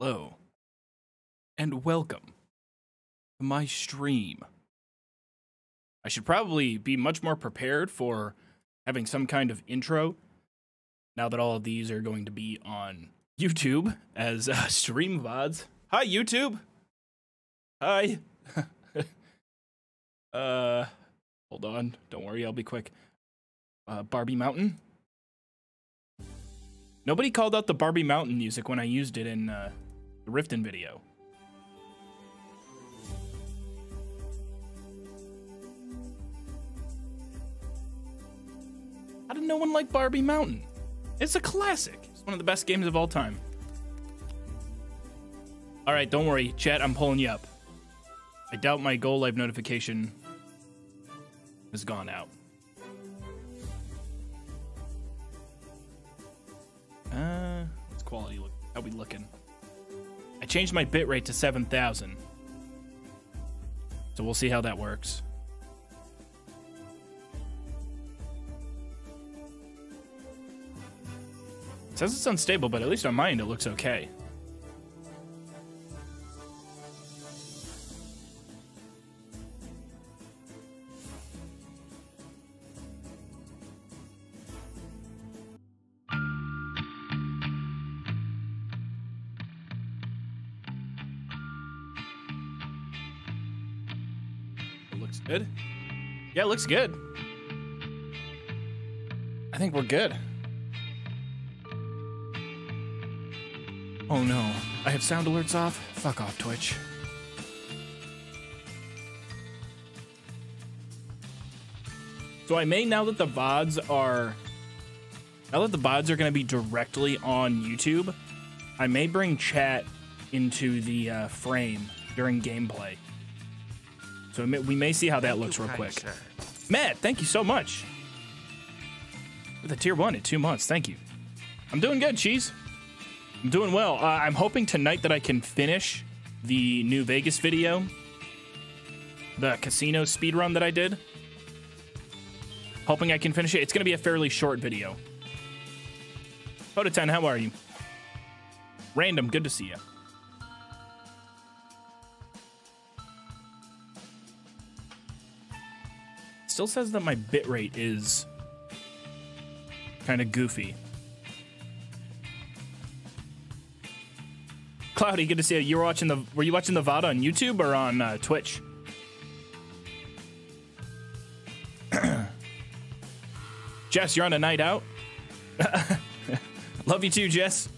Hello, and welcome to my stream. I should probably be much more prepared for having some kind of intro, now that all of these are going to be on YouTube as stream VODs. Hi, YouTube! Hi! Hold on, don't worry, I'll be quick. Barbie Mountain? Nobody called out the Barbie Mountain music when I used it in the Riften video. How did no one like Barbie Mountain? It's a classic. It's one of the best games of all time. All right, don't worry, chat, I'm pulling you up. I doubt my go live notification has gone out. What's quality look? How we looking? I changed my bitrate to 7,000. So we'll see how that works. It says it's unstable, but at least on my end it looks okay. It looks good. Yeah, it looks good. I think we're good. Oh no, I have sound alerts off? Fuck off, Twitch. So I may, now that the VODs are gonna be directly on YouTube, I may bring chat into the frame during gameplay. So we may see how that looks real quick. Matt, thank you so much. With a tier 1 at 2 months, thank you. I'm doing good, Cheese. I'm doing well. I'm hoping tonight that I can finish the New Vegas video, the casino speedrun that I did. Hoping I can finish it. It's going to be a fairly short video. Pototan, how are you? Random, good to see you. Still says that my bitrate is kind of goofy. Cloudy, good to see you. You were watching the VOD on YouTube or on Twitch? Jess, you're on a night out. Love you too, Jess.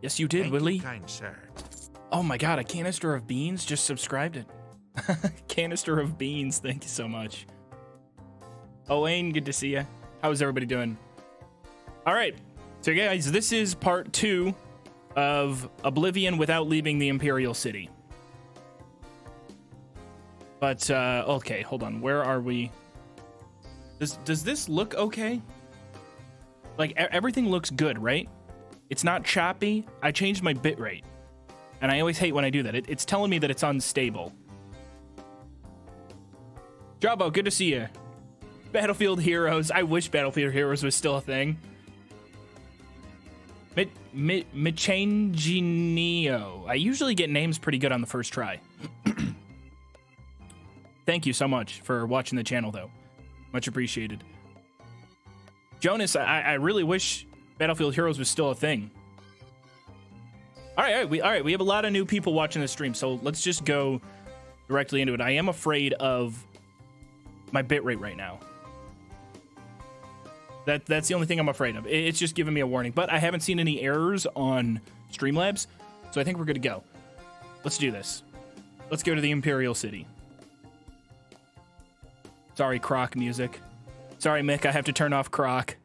Yes, you did. Thank Willie. You kind sir. Oh my god, a canister of beans just subscribed it. Canister of beans, thank you so much. Owain, good to see you. How's everybody doing? All right, so guys, this is part 2 of Oblivion without leaving the Imperial City. But, okay, hold on, where are we? Does this look okay? Like, everything looks good, right? It's not choppy. I changed my bitrate. And I always hate when I do that. It's telling me that it's unstable. Jabo, good to see you. Battlefield Heroes. I wish Battlefield Heroes was still a thing. Michangineo. I usually get names pretty good on the first try. Thank you so much for watching the channel, though. Much appreciated. Jonas, I really wish Battlefield Heroes was still a thing. All right, we have a lot of new people watching the stream, so let's just go directly into it. I am afraid of my bitrate right now. That's the only thing I'm afraid of. It's just giving me a warning, but I haven't seen any errors on Streamlabs, so I think we're good to go. Let's do this. Let's go to the Imperial City. Sorry, Croc music. Sorry, Mick, I have to turn off Croc.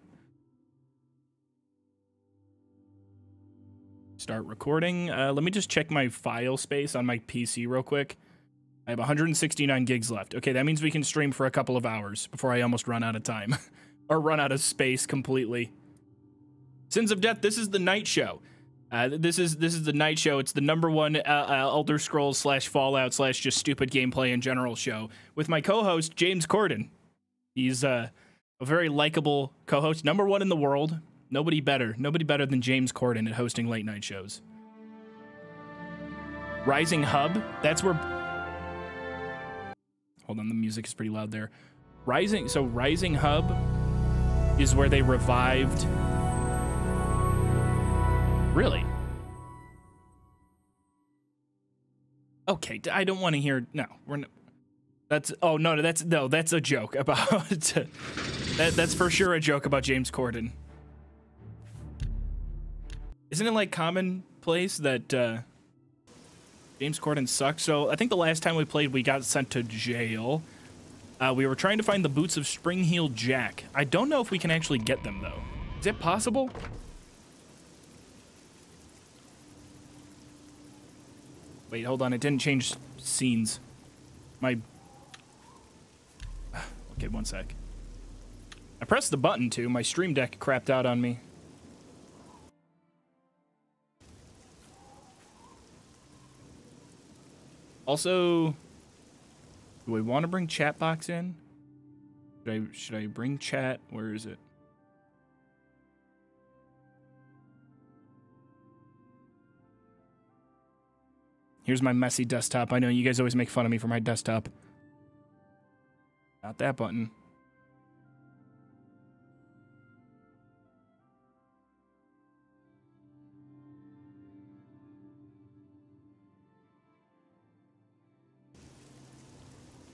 Start recording. Let me just check my file space on my PC real quick. I have 169 gigs left. Okay, that means we can stream for a couple of hours before I almost run out of time or run out of space completely. Sins of Death, this is the night show. This is the night show. It's the #1 Elder Scrolls / Fallout / just stupid gameplay in general show with my co-host James Corden. He's a very likable co-host, #1 in the world. Nobody better than James Corden at hosting late night shows. Rising Hub. That's where. Hold on, the music is pretty loud there. Rising Hub is where they revived. Really? Okay, I don't want to hear. No, we're not. That's. Oh no, that's a joke about. That's for sure a joke about James Corden. Isn't it like commonplace that James Corden sucks? So I think the last time we played, we got sent to jail. We were trying to find the boots of Spring Heel Jack. I don't know if we can actually get them though. Is it possible? Wait, hold on. It didn't change scenes. Okay, one sec. I pressed the button too. My stream deck crapped out on me. Also, do I want to bring chat box in? Should I bring chat? Where is it? Here's my messy desktop. I know you guys always make fun of me for my desktop. Not that button.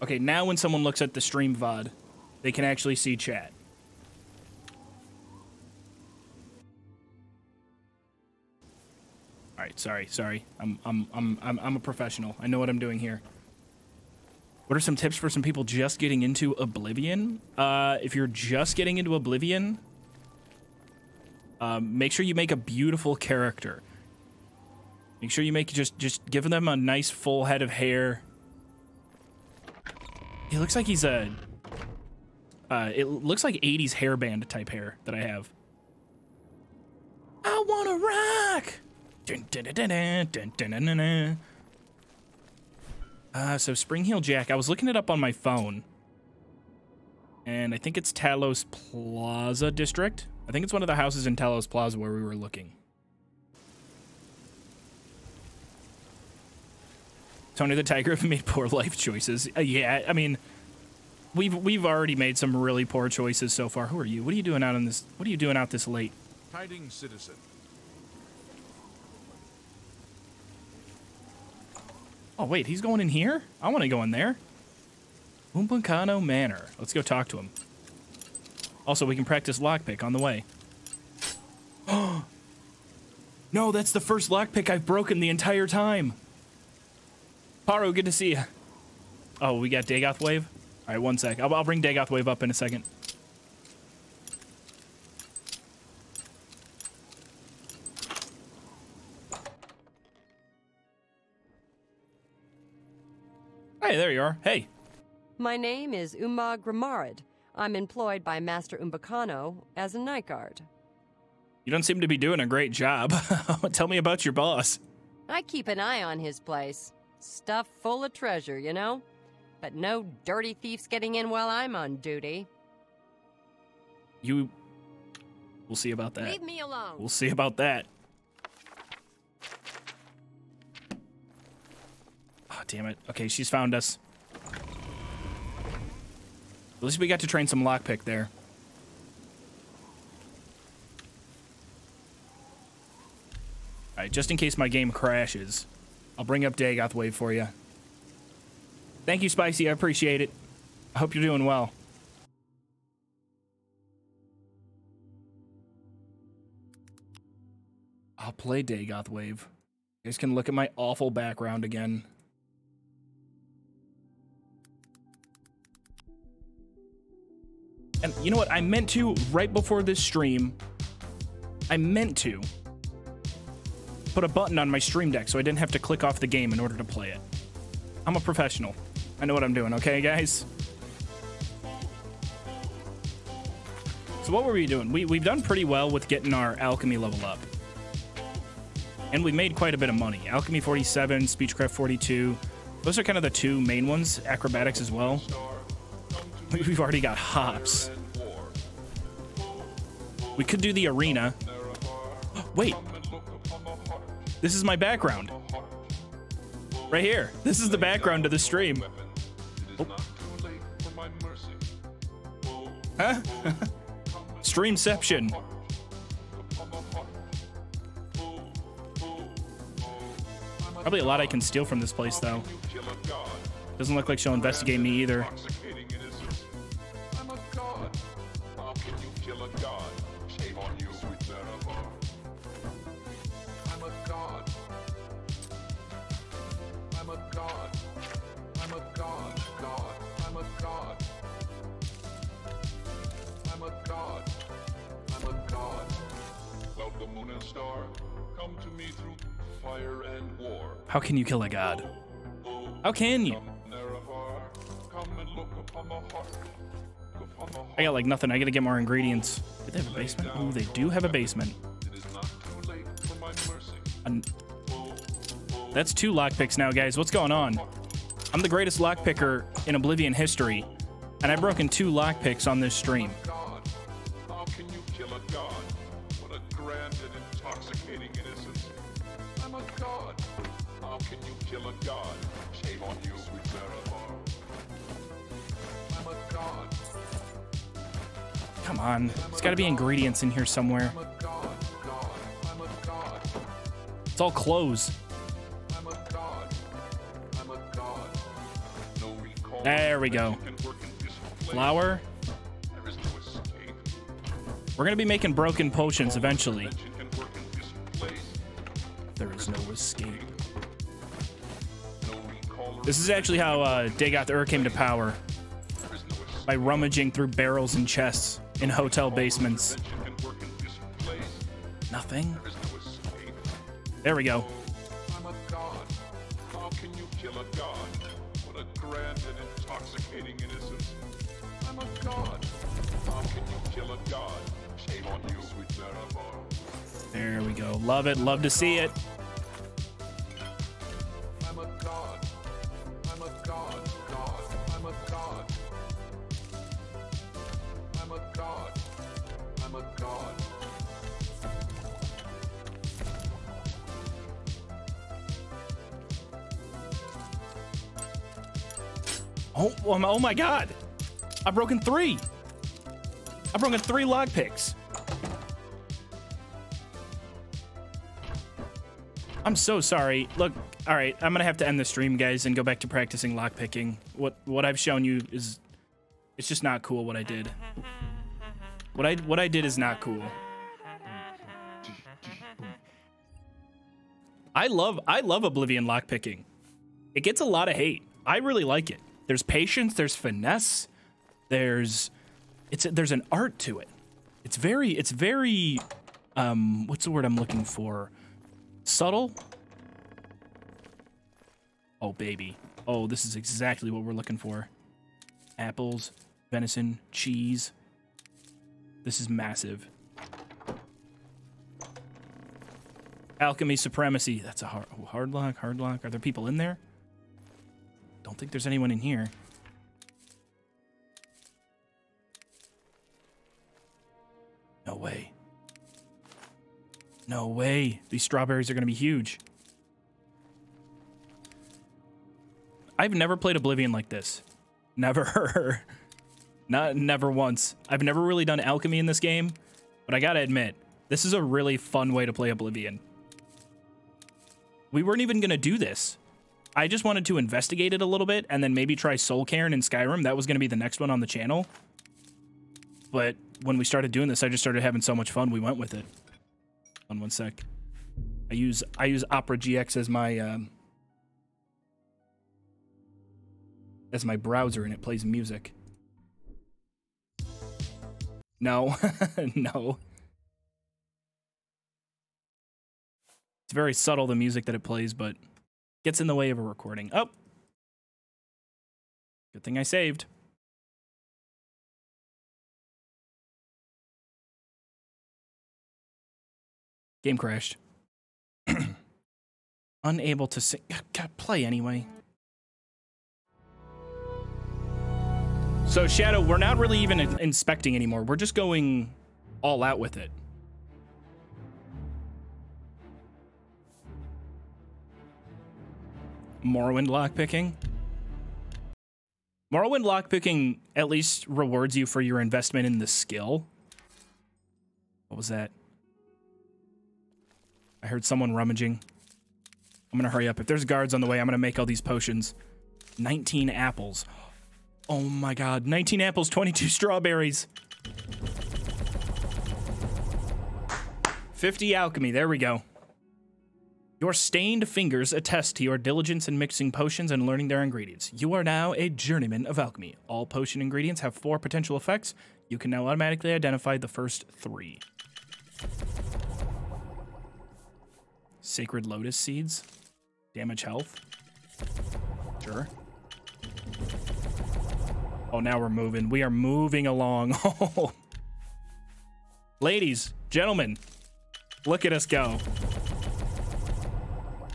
Okay, now when someone looks at the stream VOD, they can actually see chat. All right, sorry. I'm a professional. I know what I'm doing here. What are some tips for some people just getting into Oblivion? If you're just getting into Oblivion, make sure you make a beautiful character. Make sure you make just give them a nice full head of hair. He looks like he's a, it looks like 80s hairband type hair that I have. I wanna rock! Dun, dun, dun, dun, dun, dun, dun, dun, dun. So Spring Heel Jack, I was looking it up on my phone. And I think it's Talos Plaza District. I think it's one of the houses in Talos Plaza where we were looking. Tony the Tiger have made poor life choices. Yeah, I mean, we've already made some really poor choices so far. Who are you? What are you doing out on this? What are you doing out this late? Tidings, citizen. Oh wait, he's going in here? I want to go in there. Umpunkano Manor. Let's go talk to him. Also, we can practice lockpick on the way. Oh no, that's the first lockpick I've broken the entire time. Paro, good to see you. Oh, we got Dagoth Wave? All right, one sec. I'll bring Dagoth Wave up in a second. Hey, there you are. Hey. My name is Uma Gro-Marad. I'm employed by Master Umbacano as a night guard. You don't seem to be doing a great job. Tell me about your boss. I keep an eye on his place. Stuff full of treasure, you know? But no dirty thieves getting in while I'm on duty. We'll see about that. Leave me alone. We'll see about that. Oh, damn it. Okay, she's found us. At least we got to train some lockpick there. All right, just in case my game crashes. I'll bring up Dagoth Wave for you. Thank you, Spicy. I appreciate it. I hope you're doing well. I'll play Dagoth Wave. You guys can look at my awful background again. And you know what? I meant to, right before this stream, I meant to put a button on my stream deck so I didn't have to click off the game in order to play it. I'm a professional. I know what I'm doing, okay, guys? So what were we doing? We've done pretty well with getting our alchemy level up. and we made quite a bit of money. Alchemy 47, Speechcraft 42. Those are kind of the two main ones. Acrobatics as well. We've already got hops. We could do the arena. Wait. This is my background. Right here. This is the background of the stream. Oh. Huh? Streamception. Probably a lot I can steal from this place, though. Doesn't look like she'll investigate me either. How can you kill a god? How can you? I got like nothing. I gotta get more ingredients. Do they have a basement? Oh, they do have a basement. That's two lockpicks now, guys. What's going on? I'm the greatest lockpicker in Oblivion history, and I've broken two lockpicks on this stream. Come on, there's got to be ingredients in here somewhere. It's all clothes. There we go. Flour. We're gonna be making broken potions eventually. There is no escape. This is actually how Dagoth came to power, by rummaging through barrels and chests in hotel basements. Nothing. There we go. There we go. Love it. Love to see it. Oh my god, I've broken three lockpicks. I'm so sorry. Look, all right, I'm gonna have to end the stream, guys, and go back to practicing lockpicking. What I've shown you is, it's just not cool what I did. What I did is not cool. I love Oblivion lockpicking. It gets a lot of hate. I really like it. There's patience, there's finesse, there's an art to it. It's very what's the word I'm looking for? Subtle? Oh baby. Oh, this is exactly what we're looking for. Apples, venison, cheese. This is massive. Alchemy supremacy. That's a hard lock. Are there people in there? Don't think there's anyone in here. No way. No way. These strawberries are going to be huge. I've never played Oblivion like this. Never. Never once. I've never really done alchemy in this game, but I gotta admit, this is a really fun way to play Oblivion. We weren't even going to do this. I just wanted to investigate it a little bit and then maybe try Soul Cairn and Skyrim. That was going to be the next one on the channel. But when we started doing this, I just started having so much fun. We went with it. Hold on one sec. I use Opera GX as my browser, and it plays music. No, no. It's very subtle, the music that it plays, but gets in the way of a recording. Oh, good thing I saved. Game crashed. Unable to sing. Play anyway. So Shadow, we're not really even inspecting anymore. We're just going all out with it. Morrowind lockpicking. Morrowind lockpicking at least rewards you for your investment in the skill. What was that? I heard someone rummaging. I'm gonna hurry up. If there's guards on the way, I'm gonna make all these potions. 19 apples. Oh my god, 19 apples, 22 strawberries. 50 alchemy, there we go. Your stained fingers attest to your diligence in mixing potions and learning their ingredients. You are now a journeyman of alchemy. All potion ingredients have 4 potential effects. You can now automatically identify the first 3. Sacred lotus seeds. Damage health. Sure. Oh, now we're moving. We are moving along. Ladies, gentlemen, look at us go.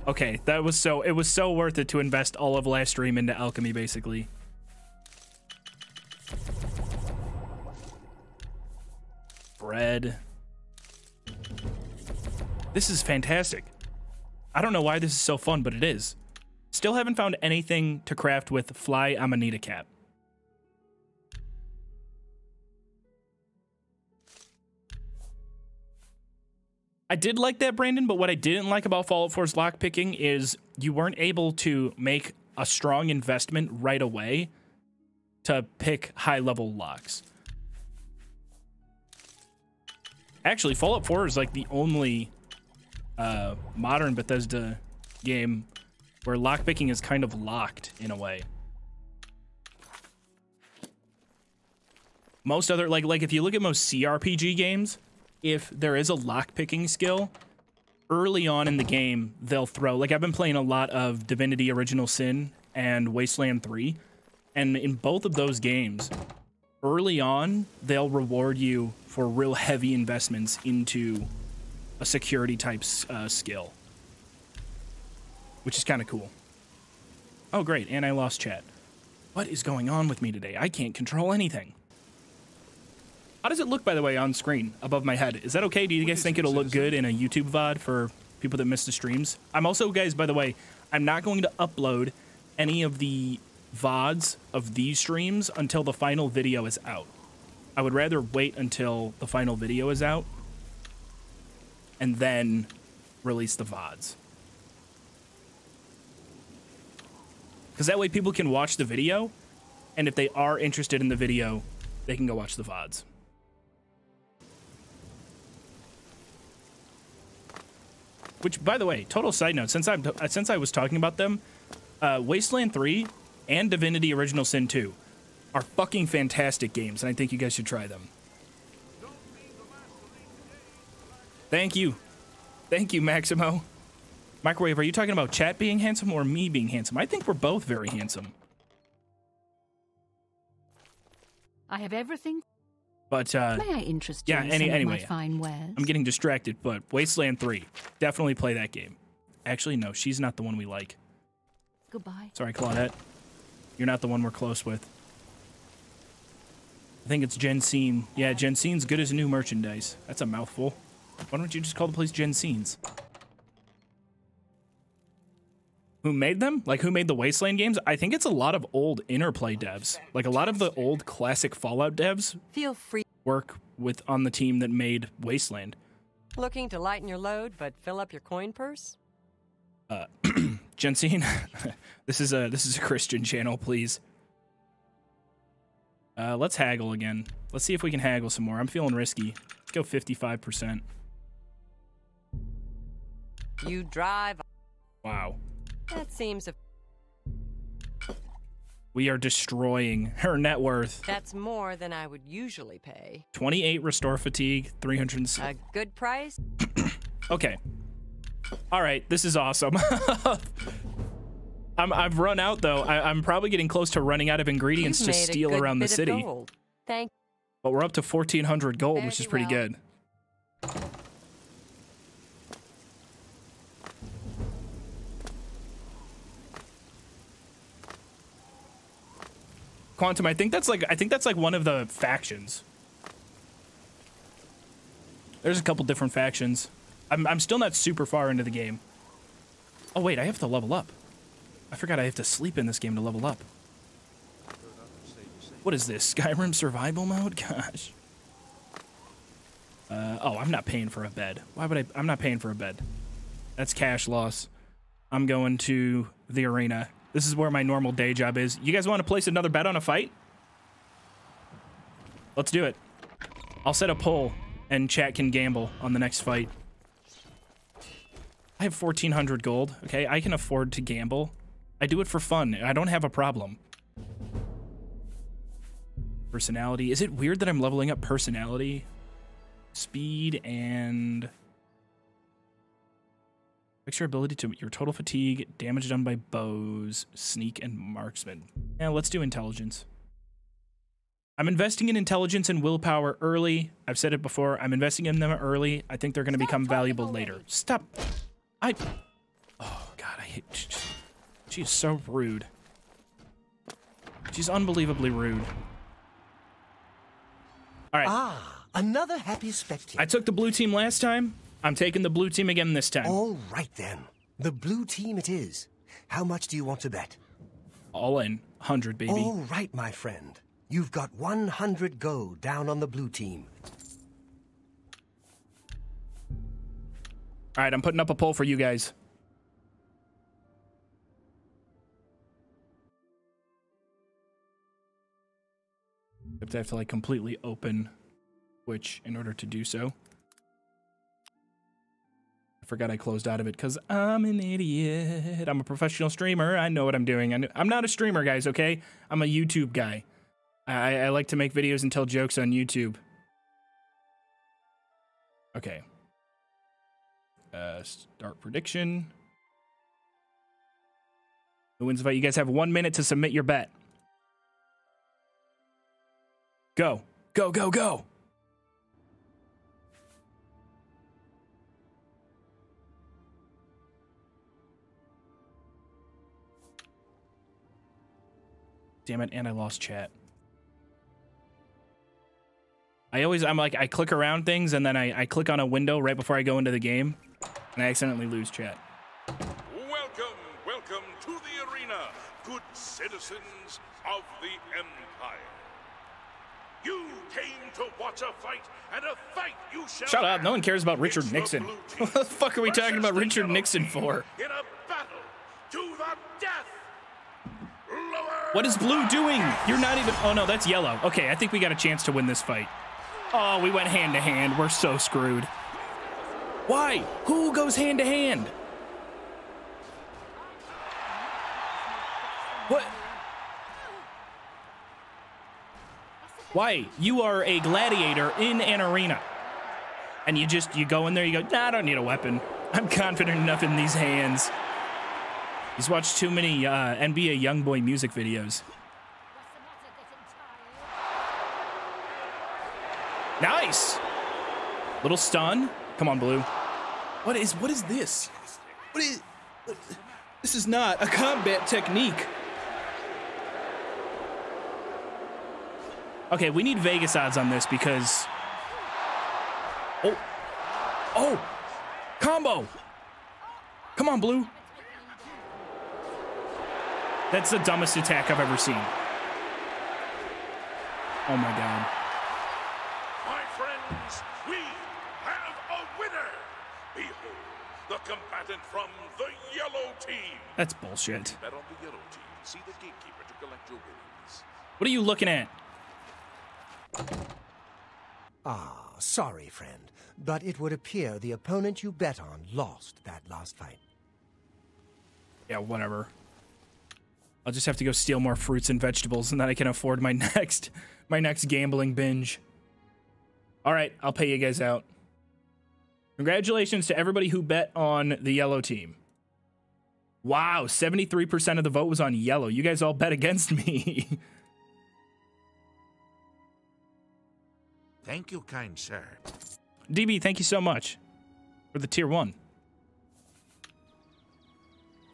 Okay, that was so, it was so worth it to invest all of last stream into alchemy, basically. Bread. This is fantastic. I don't know why this is so fun, but it is. Still haven't found anything to craft with Fly Amanita Cap. I did like that, Brandon, but what I didn't like about Fallout 4's lockpicking is you weren't able to make a strong investment right away to pick high-level locks. Actually, Fallout 4 is like the only modern Bethesda game where lockpicking is kind of locked in a way. Most other, like if you look at most CRPG games, if there is a lockpicking skill, early on in the game, they'll throw... Like, I've been playing a lot of Divinity Original Sin and Wasteland 3, and in both of those games, early on, they'll reward you for real heavy investments into a security-type skill, which is kind of cool. Oh, great, and I lost chat. What is going on with me today? I can't control anything. How does it look, by the way, on screen above my head? Is that okay? Do you guys think it'll look good in a YouTube VOD for people that miss the streams? I'm also, guys, by the way, I'm not going to upload any of the VODs of these streams until the final video is out. I would rather wait until the final video is out and then release the VODs. Because that way people can watch the video, and if they are interested in the video, they can go watch the VODs. Which, by the way, total side note, since I was talking about them, Wasteland 3 and Divinity Original Sin 2 are fucking fantastic games, and I think you guys should try them. Thank you, Maximo. Microwave, are you talking about chat being handsome or me being handsome? I think we're both very handsome. I have everything. But, may I interest you in anyway, my fine wares? I'm getting distracted, but Wasteland 3. Definitely play that game. Actually, no, she's not the one we like. Goodbye. Sorry, Claudette. You're not the one we're close with. I think it's Jensine. Yeah, Jensine's good as new merchandise. That's a mouthful. Why don't you just call the place Jensine's? Who made them? Like, who made the Wasteland games? I think it's a lot of old Interplay devs. Like, a lot of the old classic Fallout devs work with on the team that made Wasteland. Looking to lighten your load but fill up your coin purse? Jensine, this is a Christian channel, please. Let's haggle again. Let's see if we can haggle some more. I'm feeling risky. Let's go 55%. You drive. Wow. That seems a... We are destroying her net worth. That's more than I would usually pay. 28 restore fatigue, 306. A good price. Okay. All right, this is awesome. I've run out though. I'm probably getting close to running out of ingredients to steal around the city. Thank. But we're up to 1,400 gold, which is pretty good. Quantum. I think that's like one of the factions. There's a couple different factions. I'm still not super far into the game. Oh wait, I have to level up. I forgot I have to sleep in this game to level up. What is this? Skyrim survival mode? Gosh. Oh, I'm not paying for a bed. Why would I? I'm not paying for a bed. That's cash loss. I'm going to the arena. This is where my normal day job is. You guys want to place another bet on a fight? Let's do it. I'll set a poll and chat can gamble on the next fight. I have 1,400 gold. Okay, I can afford to gamble. I do it for fun. I don't have a problem. Personality. Is it weird that I'm leveling up personality, speed, and fix your ability to your total fatigue, damage done by bows, sneak, and marksman? Now let's do intelligence. I'm investing in intelligence and willpower early. I've said it before. I'm investing in them early. I think they're going to become valuable later. Stop. Oh God, I hate. She is so rude. She's unbelievably rude. All right. Ah, another happy spectator. I took the blue team last time. I'm taking the blue team again this time. All right, then. The blue team it is. How much do you want to bet? All in. 100, baby. All right, my friend. You've got 100 gold down on the blue team. All right, I'm putting up a poll for you guys. I have to like completely open Twitch in order to do so. I forgot I closed out of it because I'm an idiot. I'm a professional streamer. I know what I'm doing. I'm not a streamer, guys, okay? I'm a YouTube guy. I like to make videos and tell jokes on YouTube. Okay. Start prediction. Who wins the fight? You guys have 1 minute to submit your bet. Go, go, go, go. Damn it, and I lost chat. I'm like, I click around things and then I click on a window right before I go into the game and I accidentally lose chat. Welcome, welcome to the arena, good citizens of the Empire. You came to watch a fight, and a fight you shall Shut up, no one cares about Richard Nixon. What the fuck are we talking about Richard Nixon for? In a battle to the death. What is blue doing? You're not even, oh no, that's yellow. Okay, I think we got a chance to win this fight. Oh, we went hand to hand, we're so screwed. Why? Who goes hand to hand? What? Why? You are a gladiator in an arena. And you go in there, you go, nah, I don't need a weapon. I'm confident enough in these hands. He's watched too many NBA Youngboy music videos. Nice! Little stun. Come on, Blue. What is this? This is not a combat technique. Okay, we need Vegas odds on this because... Oh! Oh! Combo! Come on, Blue! That's the dumbest attack I've ever seen. Oh my God. My friends, we have a winner! Behold, the combatant from the yellow team! That's bullshit. Bet on the yellow team. See the gatekeeper to collect your winnings. What are you looking at? Ah, sorry, friend, but it would appear the opponent you bet on lost that last fight. Yeah, whatever. I'll just have to go steal more fruits and vegetables, and then I can afford my next gambling binge. All right, I'll pay you guys out. Congratulations to everybody who bet on the yellow team. Wow, 73% of the vote was on yellow. You guys all bet against me. Thank you, kind sir. DB, thank you so much for the tier 1.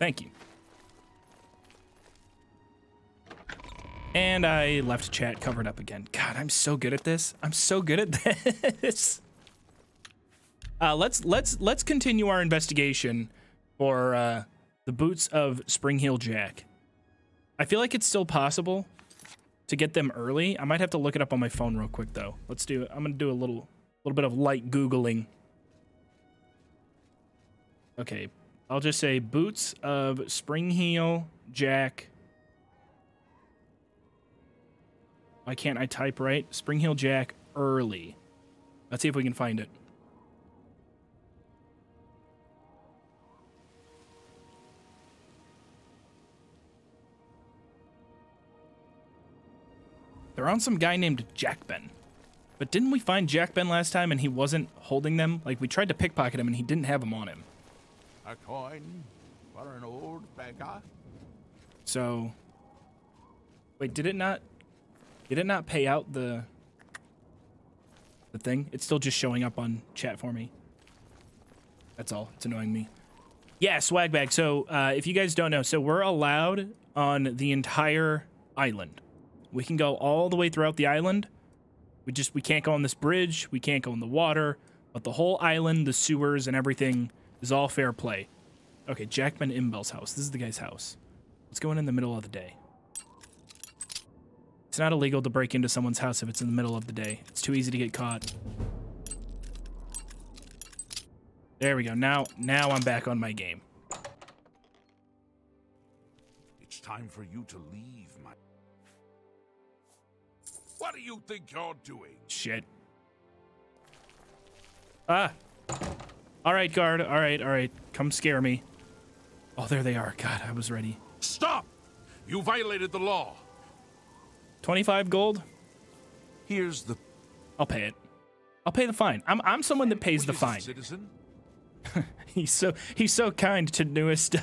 Thank you. And I left chat covered up again. God, I'm so good at this. I'm so good at this. Let's continue our investigation for the boots of Spring Heel Jack. I feel like it's still possible to get them early. I might have to look it up on my phone real quick though. Let's do it. I'm gonna do a little bit of light Googling. Okay, I'll just say boots of Spring Heel Jack. Why can't I type right? Spring Heel Jack early. Let's see if we can find it. They're on some guy named Jack Ben. But didn't we find Jack Ben last time and he wasn't holding them? Like, we tried to pickpocket him and he didn't have them on him. A coin for an old beggar. So, wait, did it not? Did it not pay out the thing? It's still just showing up on chat for me. That's all. It's annoying me. Yeah, swag bag. So if you guys don't know, so we're allowed on the entire island. We can go all the way throughout the island. We can't go on this bridge. We can't go in the water. But the whole island, the sewers and everything is all fair play. Okay, Jackman Imbell's house. This is the guy's house. Let's go in the middle of the day. It's not illegal to break into someone's house if it's in the middle of the day. It's too easy to get caught. There we go. Now I'm back on my game. It's time for you to leave, my... What do you think you're doing? Shit. Ah. All right, guard. All right, all right. Come scare me. Oh, there they are. God, I was ready. Stop! You violated the law. 25 gold. Here's the... I'll pay it. I'll pay the fine. I'm someone that pays the fine. Citizen? he's so kind to newest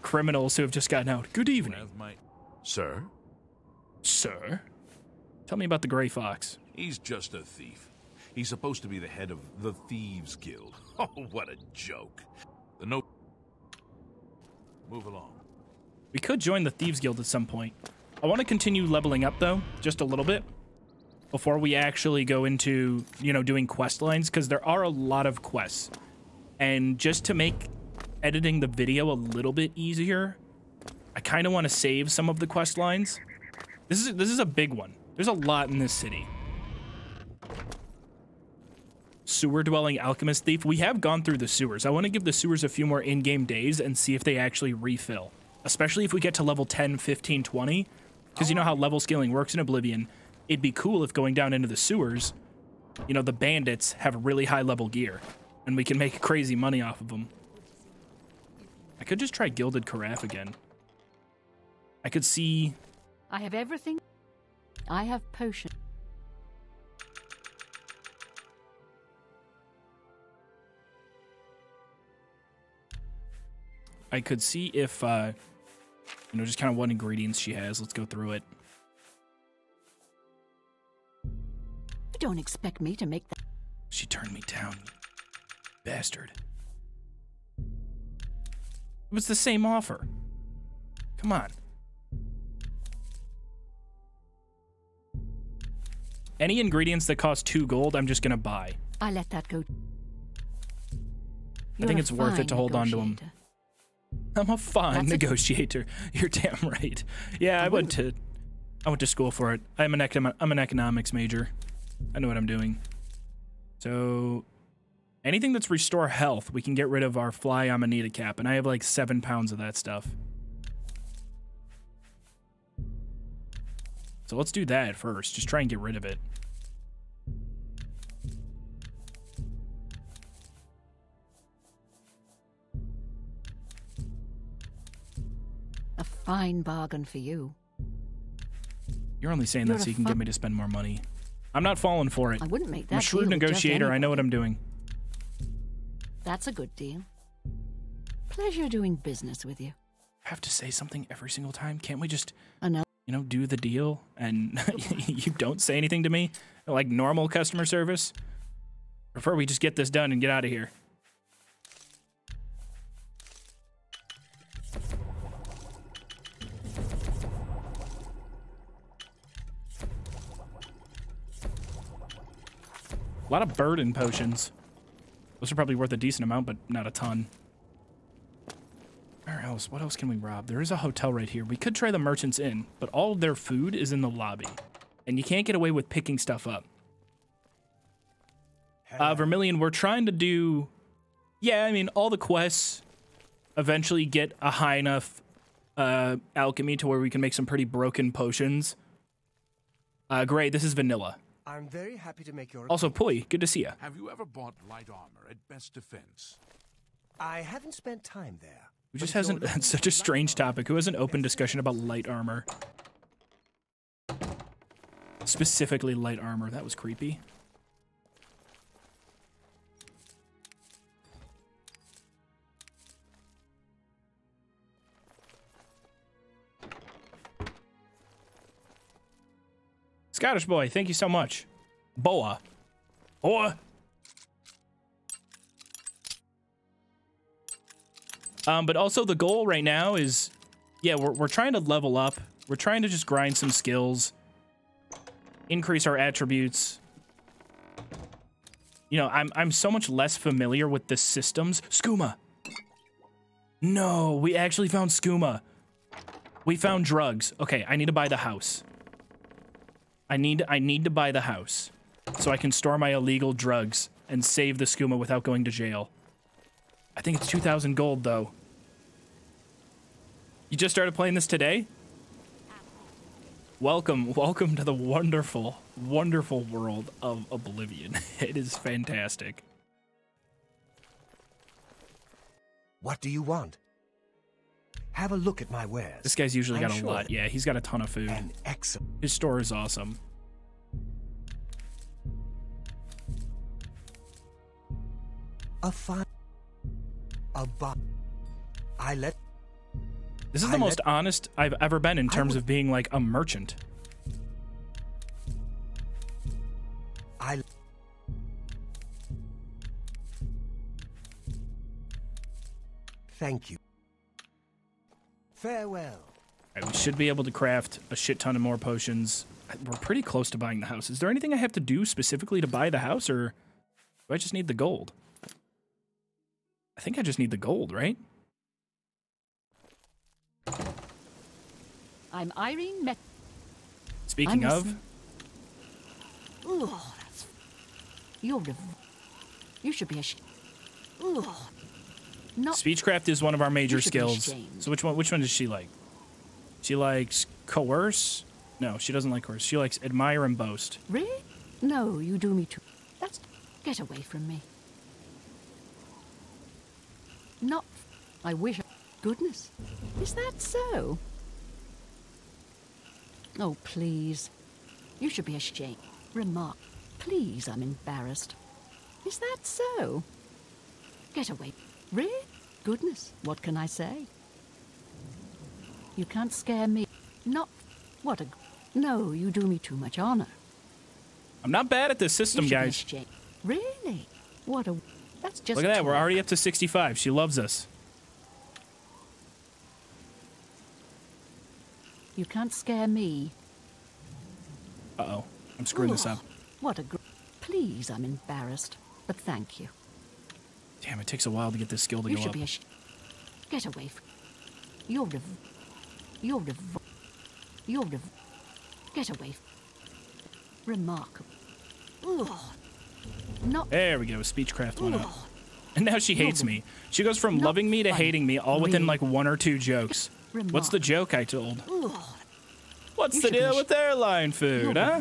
criminals who have just gotten out. Good evening, sir. Sir, tell me about the Grey Fox. He's just a thief. He's supposed to be the head of the Thieves Guild. Oh, what a joke! The no. Move along. We could join the Thieves Guild at some point. I want to continue leveling up though, just a little bit, before we actually go into, you know, doing quest lines, because there are a lot of quests. And just to make editing the video a little bit easier, I kind of want to save some of the quest lines. This is a big one. There's a lot in this city. Sewer dwelling alchemist thief. We have gone through the sewers. I want to give the sewers a few more in-game days and see if they actually refill, especially if we get to level 10, 15, 20. Because you know how level scaling works in Oblivion. It'd be cool if going down into the sewers, you know, the bandits have really high level gear and we can make crazy money off of them. I could just try Gilded Carafe again. I could see... I have everything. I have potion. I could see if, you know, just kind of what ingredients she has. Let's go through it. You don't expect me to make that. She turned me down, you bastard. It was the same offer. Come on. Any ingredients that cost 2 gold, I'm just gonna buy. I let that go. I think it's worth it to hold on to them. I'm a fine negotiator. You're damn right. Yeah, I went to school for it. I'm an economics major. I know what I'm doing. So anything that's restore health, we can get rid of our Fly Amanita Cap, and I have like 7 pounds of that stuff. So let's do that first. Just try and get rid of it. A fine bargain for you. You're only saying that so you can get me to spend more money. I'm not falling for it. I wouldn't make that. I'm a shrewd negotiator. I know what I'm doing. That's a good deal. Pleasure doing business with you. I have to say something every single time. Can't we just... you know, do the deal and you don't say anything to me like normal customer service? Prefer we just get this done and get out of here. A lot of burden potions. Those are probably worth a decent amount, but not a ton. Where else? What else can we rob? There is a hotel right here. We could try the Merchant's Inn, but all their food is in the lobby. And you can't get away with picking stuff up. Vermilion, we're trying to do... Yeah, I mean, all the quests eventually get a high enough alchemy to where we can make some pretty broken potions. Great, this is vanilla. I'm very happy to make your... Also, Pui, good to see you. Have you ever bought light armor at Best Defense? I haven't spent time there. Who just hasn't... That's such a strange topic. Who has an open discussion about light armor? Specifically light armor. That was creepy. Scottish boy, thank you so much. Boa. Boa. But also the goal right now is, yeah, we're trying to level up. We're trying to just grind some skills, increase our attributes. You know, I'm so much less familiar with the systems. Skooma. No, we actually found skooma. We found drugs. Okay, I need to buy the house. I need to buy the house so I can store my illegal drugs and save the skooma without going to jail. I think it's 2,000 gold, though. You just started playing this today? Welcome, welcome to the wonderful, wonderful world of Oblivion. It is fantastic. What do you want? Have a look at my wares. This guy's usually got a lot. Yeah, he's got a ton of food. His store is awesome. This is the most honest I've ever been in terms of being like a merchant. Thank you. Farewell. Right, we should be able to craft a shit ton of more potions. We're pretty close to buying the house. Is there anything I have to do specifically to buy the house, or do I just need the gold? I think I just need the gold, right? I'm Irene Met. Speaking of. Oh, that's... You should be ashamed. Oh. Speechcraft is one of our major skills. So which one does she like? She likes coerce? No, she doesn't like coerce. She likes admire and boast. Really? No, you do me too. That's... Get away from me. Not... I wish... Goodness. Is that so? Oh, please. You should be ashamed. Remark. Please, I'm embarrassed. Is that so? Get away. Really? Goodness, what can I say? You can't scare me. Not... What a... No, you do me too much honor. I'm not bad at this system, guys. Really? What a... That's just... Look at that, we're already up to 65. She loves us. You can't scare me. Uh-oh. I'm screwing this up. What a... Please, I'm embarrassed, but thank you. Damn, it takes a while to get this skill to go up. Get away from... Get away from... Remarkable. Oh. Not... There we go, speechcraft went up. And now she hates me. She goes from loving me to hating me all within like one or two jokes. What's the joke I told? What's the deal with airline food, huh?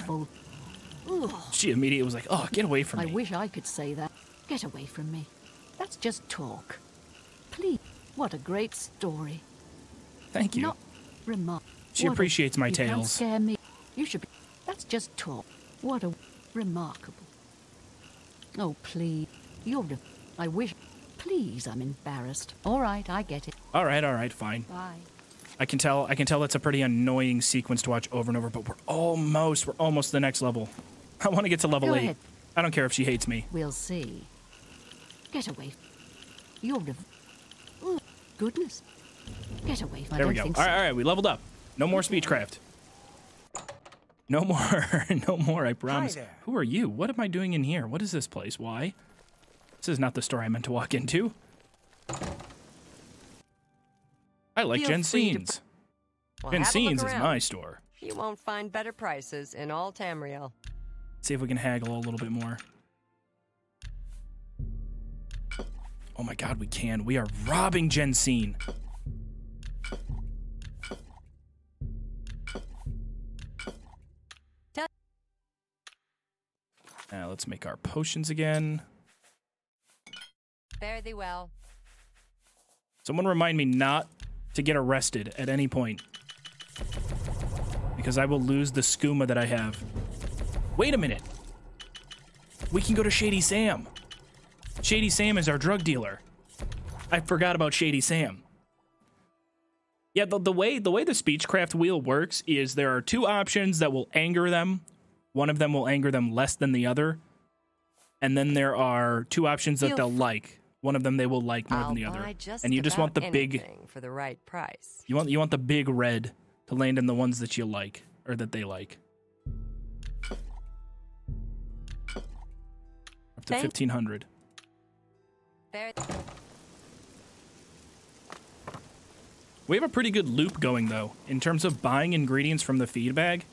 She immediately was like, oh, get away from me. I wish I could say that. Get away from me. That's just talk. Please. What a great story. Thank you. Not remark. She appreciates my tales. Don't scare me. You should be. That's just talk. What a remarkable. Oh, please. I wish. Please, I'm embarrassed. All right, I get it. All right, fine. Bye. I can tell that's a pretty annoying sequence to watch over and over, but we're almost the next level. I want to get to level 8. Ahead. I don't care if she hates me. We'll see. Get away. Goodness. Get away. There we go. All right, we leveled up. No more speechcraft. No more. No more, I promise. Hi there. Who are you? What am I doing in here? What is this place? Why? This is not the store I meant to walk into. I like Jensine's. Well, Jensine's is my store. You won't find better prices in all Tamriel. Let's see if we can haggle a little bit more. Oh my god, we can. We are robbing Jensine. Now let's make our potions again. Fare thee well. Someone remind me not to get arrested at any point, because I will lose the skooma that I have. Wait a minute. We can go to Shady Sam. Shady Sam is our drug dealer. I forgot about Shady Sam. Yeah, the way the Speechcraft wheel works is there are two options that will anger them. One of them will anger them less than the other. And then there are two options that they'll like. One of them they will like more than the other. And you just want the big for the right price. You want the big red to land in the ones that you like or that they like. Up to 1,500. We have a pretty good loop going, though, in terms of buying ingredients from the feed bag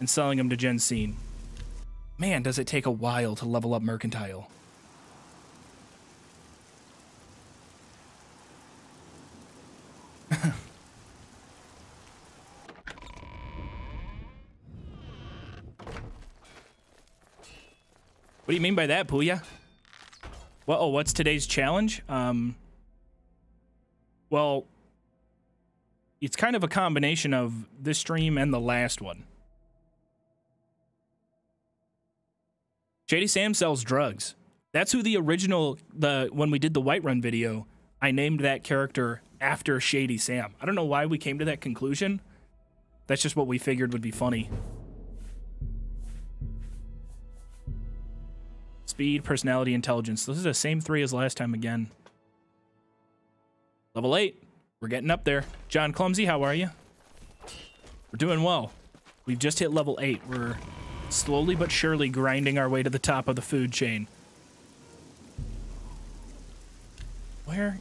and selling them to Jensine. Man, does it take a while to level up Mercantile. What do you mean by that, Puya? Well, oh, what's today's challenge? Well, it's kind of a combination of this stream and the last one. Shady Sam sells drugs. That's who the original, when we did the Whiterun video, I named that character after Shady Sam. I don't know why we came to that conclusion. That's just what we figured would be funny. Speed, personality, intelligence. Those are the same three as last time again. Level 8. We're getting up there. John Clumsy, how are you? We're doing well. We've just hit level 8. We're slowly but surely grinding our way to the top of the food chain. Where?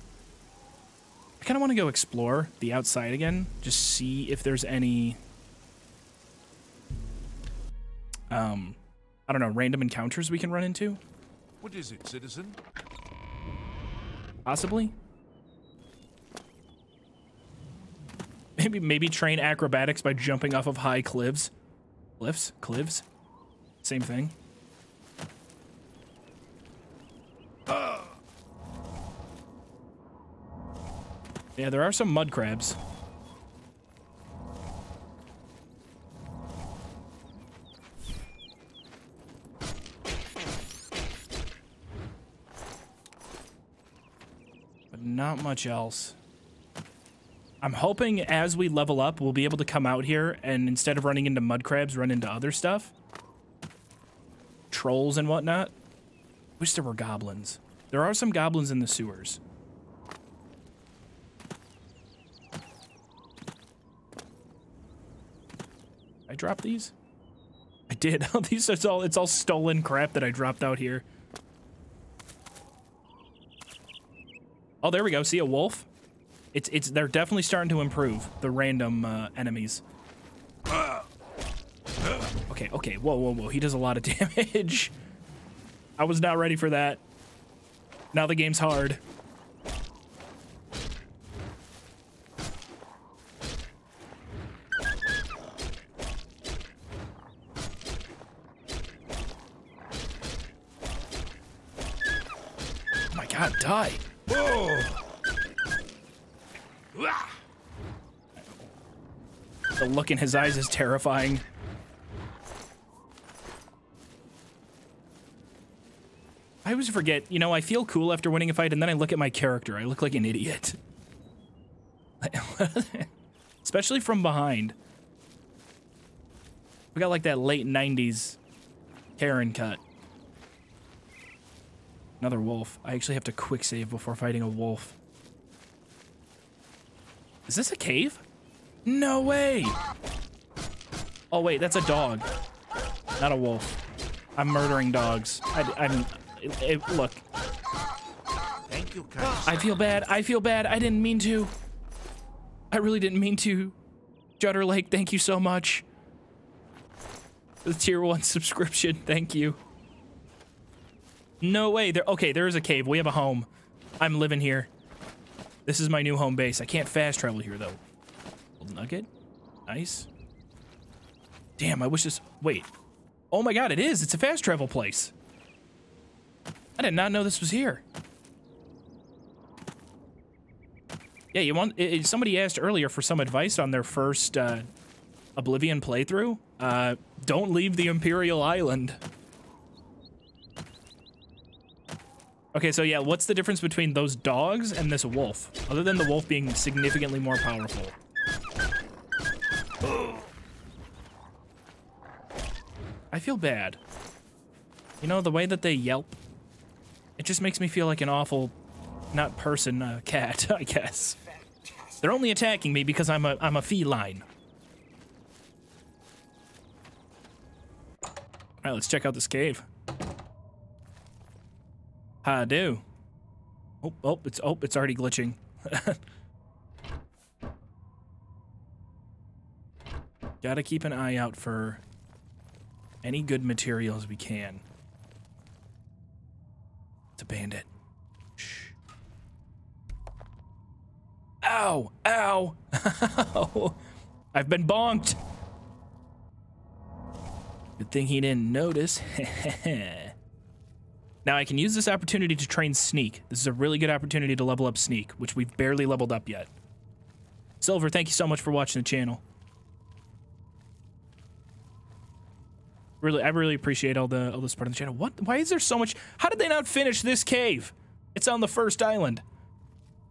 I kind of want to go explore the outside again. Just see if there's any... I don't know, random encounters we can run into? What is it, citizen? Possibly? Maybe train acrobatics by jumping off of high cliffs. Cliffs? Same thing. Yeah, there are some mud crabs. Not much else. I'm hoping as we level up, we'll be able to come out here and instead of running into mud crabs, run into other stuff. Trolls and whatnot. Wish there were goblins. There are some goblins in the sewers. I dropped these? I did. These are all, it's all stolen crap that I dropped out here. Oh, there we go. See a wolf? They're definitely starting to improve, the random enemies. Okay. Whoa. He does a lot of damage. I was not ready for that. Now the game's hard. Oh my god, die. Whoa! The look in his eyes is terrifying. I always forget, you know, I feel cool after winning a fight, and then I look at my character. I look like an idiot. Especially from behind. We got like that late 90s Karen cut. Another wolf. I actually have to quick save before fighting a wolf. Is this a cave? No way! Oh, wait, that's a dog, not a wolf. I'm murdering dogs. Look. Thank you, guys. I feel bad. I feel bad. I didn't mean to. I really didn't mean to. Judder Lake, thank you so much. The tier 1 subscription, thank you. No way. There is a cave. We have a home. I'm living here. This is my new home base. I can't fast travel here, though. Gold nugget. Nice. Damn, I wish this... Wait. Oh my god, it is. It's a fast travel place. I did not know this was here. Yeah, you want... somebody asked earlier for some advice on their first Oblivion playthrough. Don't leave the Imperial Island. Okay, so yeah, what's the difference between those dogs and this wolf? Other than the wolf being significantly more powerful. I feel bad. You know, the way that they yelp, it just makes me feel like an awful, not person, cat, I guess. They're only attacking me because I'm a feline. All right, let's check out this cave. How do? Oh, it's already glitching. Gotta keep an eye out for any good materials we can. It's a bandit. Shh. Ow! Ow! I've been bonked. Good thing he didn't notice. Now I can use this opportunity to train Sneak. This is a really good opportunity to level up Sneak, which we've barely leveled up yet. Silver, thank you so much for watching the channel. I really appreciate all the support on the channel. What? Why is there so much? How did they not finish this cave? It's on the first island.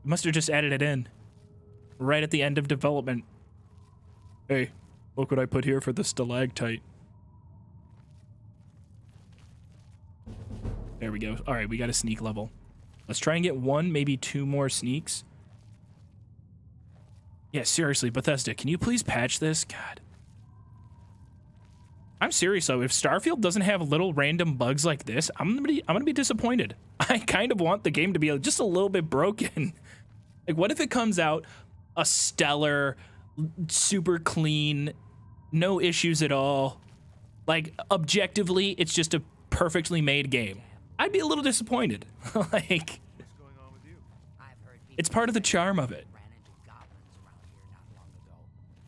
Must have just added it in right at the end of development. Hey, look what I put here for the stalactite. There we go. All right, we got a sneak level. Let's try and get one, maybe two more sneaks. Yeah, seriously, Bethesda, can you please patch this? God. I'm serious though, if Starfield doesn't have little random bugs like this, I'm gonna be disappointed. I kind of want the game to be just a little bit broken. Like, what if it comes out a stellar, super clean, no issues at all? Like, objectively, it's just a perfectly made game. I'd be a little disappointed. Like, what's going on with you? I've heard it's part of the charm of it. Ran into goblins around here not long ago.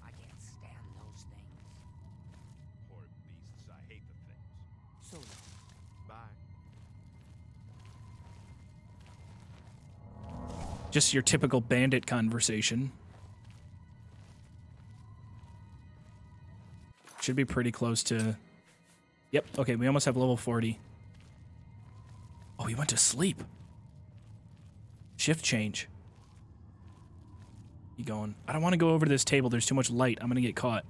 I can't stand those things. Poor beasts, I hate the things. So long. Bye. Just your typical bandit conversation. Should be pretty close to... Yep, okay, we almost have level 40. Oh, he went to sleep. Shift change. You going? I don't want to go over to this table. There's too much light. I'm going to get caught.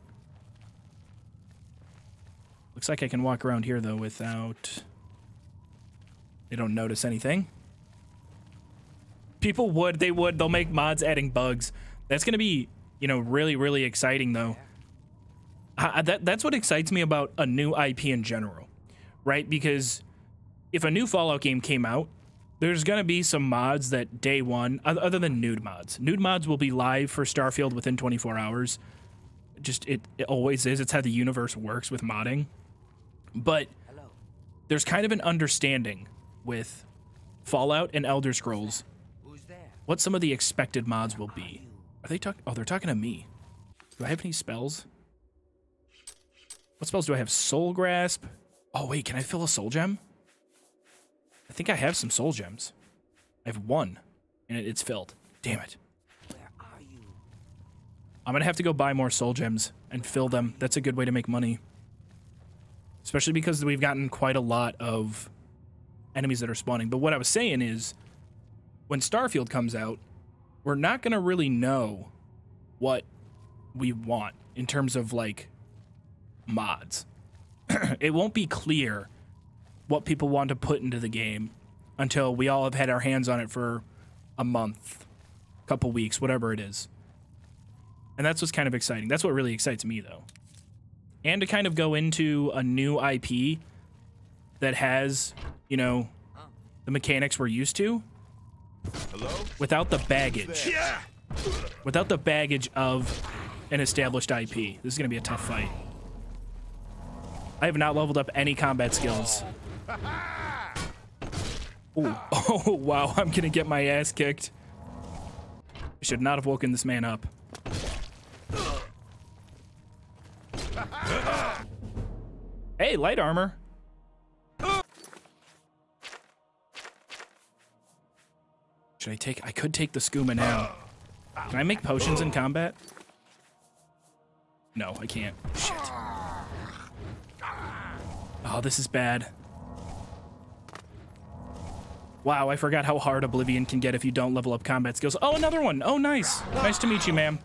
Looks like I can walk around here, though, without... They don't notice anything. People would. They would. They'll make mods adding bugs. That's going to be, you know, really, really exciting, though. That's what excites me about a new IP in general, right? Because... if a new Fallout game came out, there's going to be some mods that day one, other than nude mods. Nude mods will be live for Starfield within 24 hours. Just, it always is. It's how the universe works with modding. But there's kind of an understanding with Fallout and Elder Scrolls what some of the expected mods will be. Are they talking? Oh, they're talking to me. Do I have any spells? What spells do I have? Soul Grasp. Oh, wait, can I fill a soul gem? I think I have some soul gems. I have one, and it's filled. Damn it. Where are you? I'm going to have to go buy more soul gems and fill them. That's a good way to make money. Especially because we've gotten quite a lot of enemies that are spawning. But what I was saying is, when Starfield comes out, we're not going to really know what we want in terms of, like, mods. It won't be clear what people want to put into the game until we all have had our hands on it for a month, couple weeks, whatever it is. And that's what's kind of exciting. That's what really excites me, though. and to kind of go into a new IP that has, you know, the mechanics we're used to. Hello? Without the baggage. Yeah. Without the baggage of an established IP. This is going to be a tough fight. I have not leveled up any combat skills. Ooh. Oh, wow. I'm going to get my ass kicked. I should not have woken this man up. Hey, light armor. Should I take... I could take the skooma now. Can I make potions in combat? No, I can't. Shit. Oh, this is bad. Wow, I forgot how hard Oblivion can get if you don't level up combat skills. Oh, another one. Oh, nice. Nice to meet you, ma'am.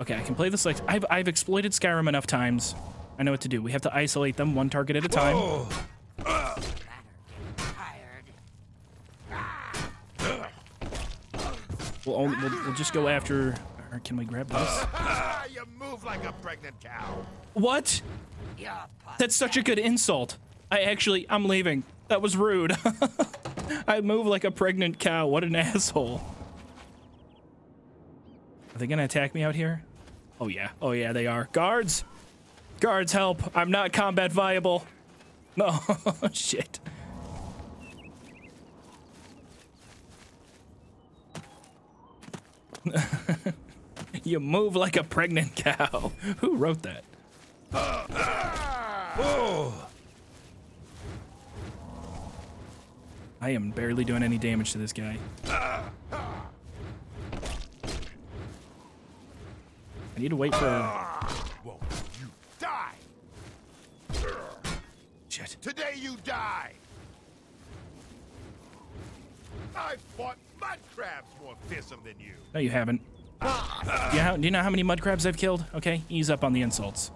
Okay, I can play this like... I've exploited Skyrim enough times. I know what to do. We have to isolate them one target at a time. Whoa. We'll just go after... Or can we grab this? You move like a pregnant cow. What? That's such a good insult. I'm leaving. That was rude. I move like a pregnant cow. What an asshole. Are they gonna attack me out here? Oh yeah. Oh yeah, they are. Guards! Guards, help! I'm not combat viable. No. Shit. You move like a pregnant cow. Who wrote that? I am barely doing any damage to this guy. I need to wait for Whoa, you die. Shit. Today you die. I've fought mud crabs more fearsome than you. No, you haven't. Yeah, do you know how many mud crabs I've killed? Okay, ease up on the insults.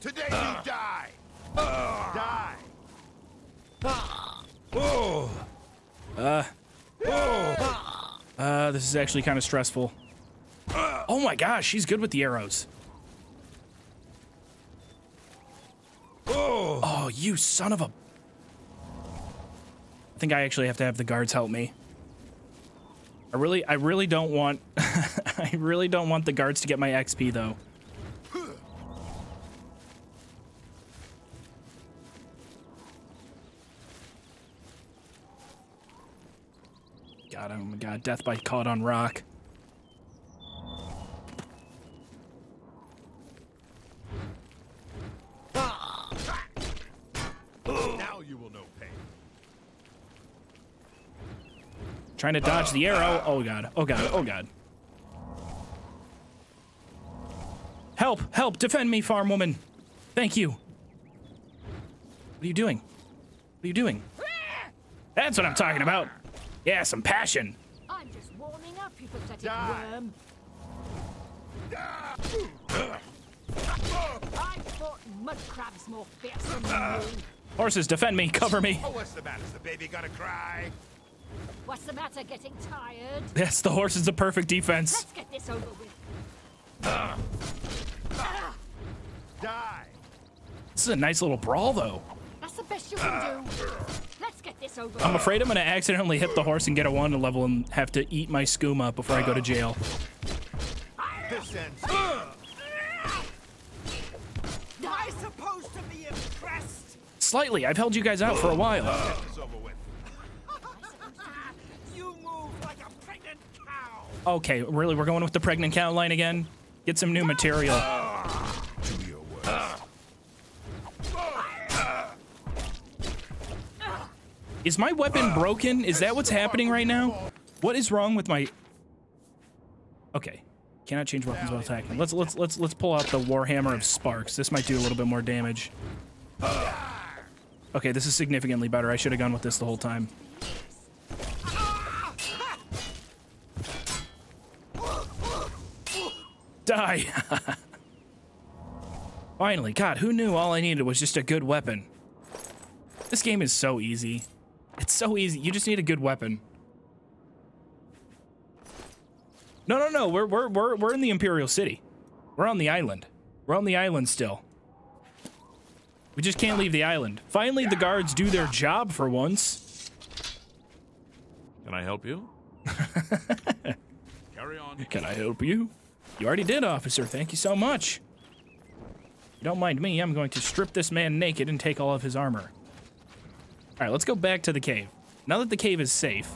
Today you die. Die. This is actually kind of stressful. Oh my gosh, she's good with the arrows. Oh, you son of a... I think I actually have to have the guards help me. I really don't want... I really don't want the guards to get my XP, though. God, oh my God, death by caught on rock. Trying to dodge the arrow. Oh god. Oh god. Oh god. Help! Help! Defend me, farm woman. Thank you. What are you doing? What are you doing? That's what I'm talking about. Yeah, some passion. I'm just warming up, you pathetic worm. I fought mud crabs more fierce than you. Horses, defend me. Cover me. Oh, what's the matter? Is the baby gonna cry? What's the matter? Getting tired? Yes, the horse is the perfect defense. Let's get this over with. Die. This is a nice little brawl, though. That's the best you can do. Let's get this over with. I'm afraid I'm gonna accidentally hit the horse and get a wanda level and have to eat my skooma before I go to jail. This ends. Am I supposed to be impressed? Slightly. I've held you guys out for a while. Okay, really, we're going with the pregnant cow line again? Get some new material. Is my weapon broken? Is that what's happening right now? What is wrong with my... Okay, cannot change weapons while attacking. Let's pull out the Warhammer of Sparks. This might do a little bit more damage. Okay, this is significantly better. I should have gone with this the whole time. Die. Finally, God, who knew all I needed was just a good weapon? This game is so easy. It's so easy. You just need a good weapon. No, no, no. We're in the Imperial City. We're on the island. We're on the island still. We just can't leave the island. Finally, the guards do their job for once. Can I help you? Carry on. Can I help you? You already did, officer. Thank you so much. If you don't mind me, I'm going to strip this man naked and take all of his armor. All right, let's go back to the cave. Now that the cave is safe.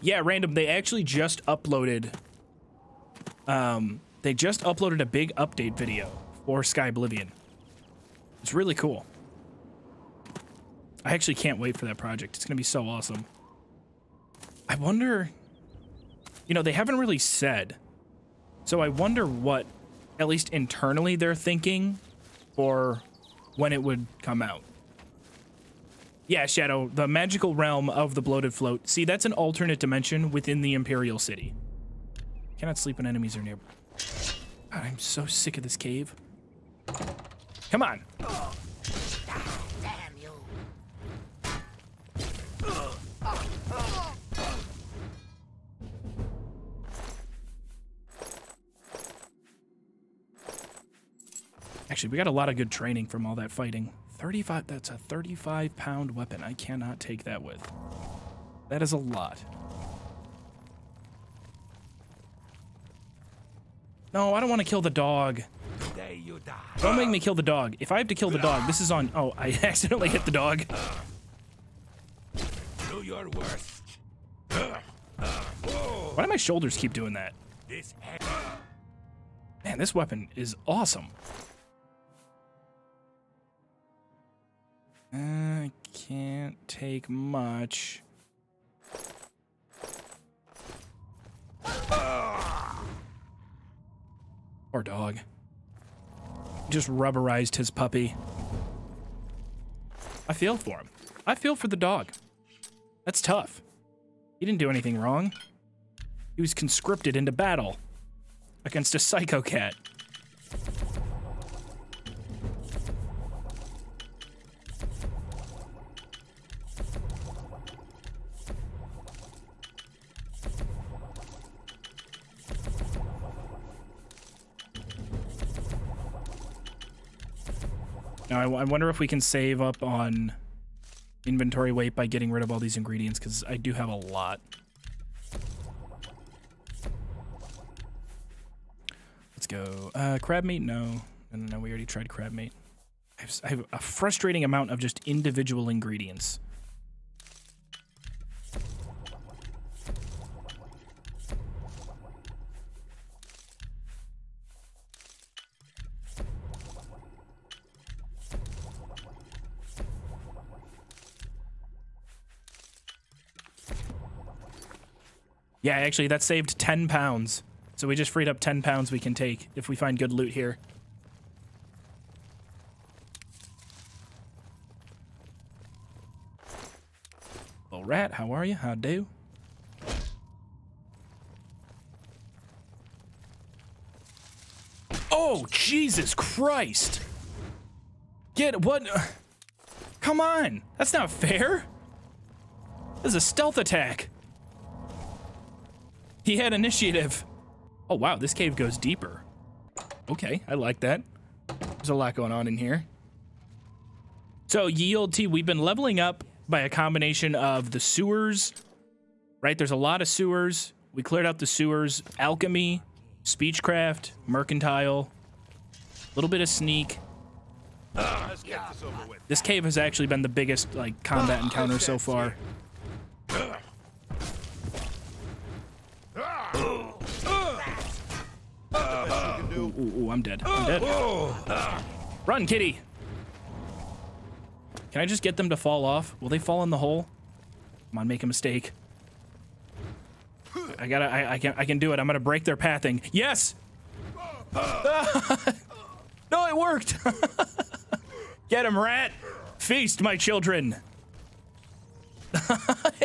Yeah, random. They actually just uploaded... they just uploaded a big update video for Sky Oblivion. It's really cool. I actually can't wait for that project. It's going to be so awesome. I wonder, you know, they haven't really said, so I wonder what, at least internally, they're thinking for when it would come out. Yeah, Shadow, the magical realm of the bloated float. See, that's an alternate dimension within the Imperial City. Cannot sleep when enemies are nearby. God, I'm so sick of this cave. Come on. Oh, damn you. Actually, we got a lot of good training from all that fighting. 35, that's a 35-pound weapon. I cannot take that with. That is a lot. No, I don't want to kill the dog. Don't make me kill the dog. If I have to kill the dog, this is on... Oh, I accidentally hit the dog. Do your worst. Why do my shoulders keep doing that? Man, this weapon is awesome. I can't take much. Poor dog. Just rubberized his puppy. I feel for him. I feel for the dog. That's tough. He didn't do anything wrong. He was conscripted into battle against a psycho cat. I wonder if we can save up on inventory weight by getting rid of all these ingredients, because I do have a lot. Let's go. Crab meat? No. No, we already tried crab meat. I have a frustrating amount of just individual ingredients. Yeah, actually, that saved 10 pounds. So we just freed up 10 pounds we can take if we find good loot here. Well, rat, how are you? How do? Oh, Jesus Christ! Get what? Come on! That's not fair! This is a stealth attack! He had initiative. Oh, wow, this cave goes deeper. Okay, I like that. There's a lot going on in here. So, Yield T, we've been leveling up by a combination of the sewers, right? There's a lot of sewers. We cleared out the sewers. Alchemy, Speechcraft, Mercantile, a little bit of Sneak. This cave has actually been the biggest, like, combat encounter so far. Ooh, I'm dead. I'm dead. Run, kitty! Can I just get them to fall off? Will they fall in the hole? Come on, make a mistake. I can do it. I'm gonna break their pathing. Yes! No, it worked! Get him, rat! Feast, my children!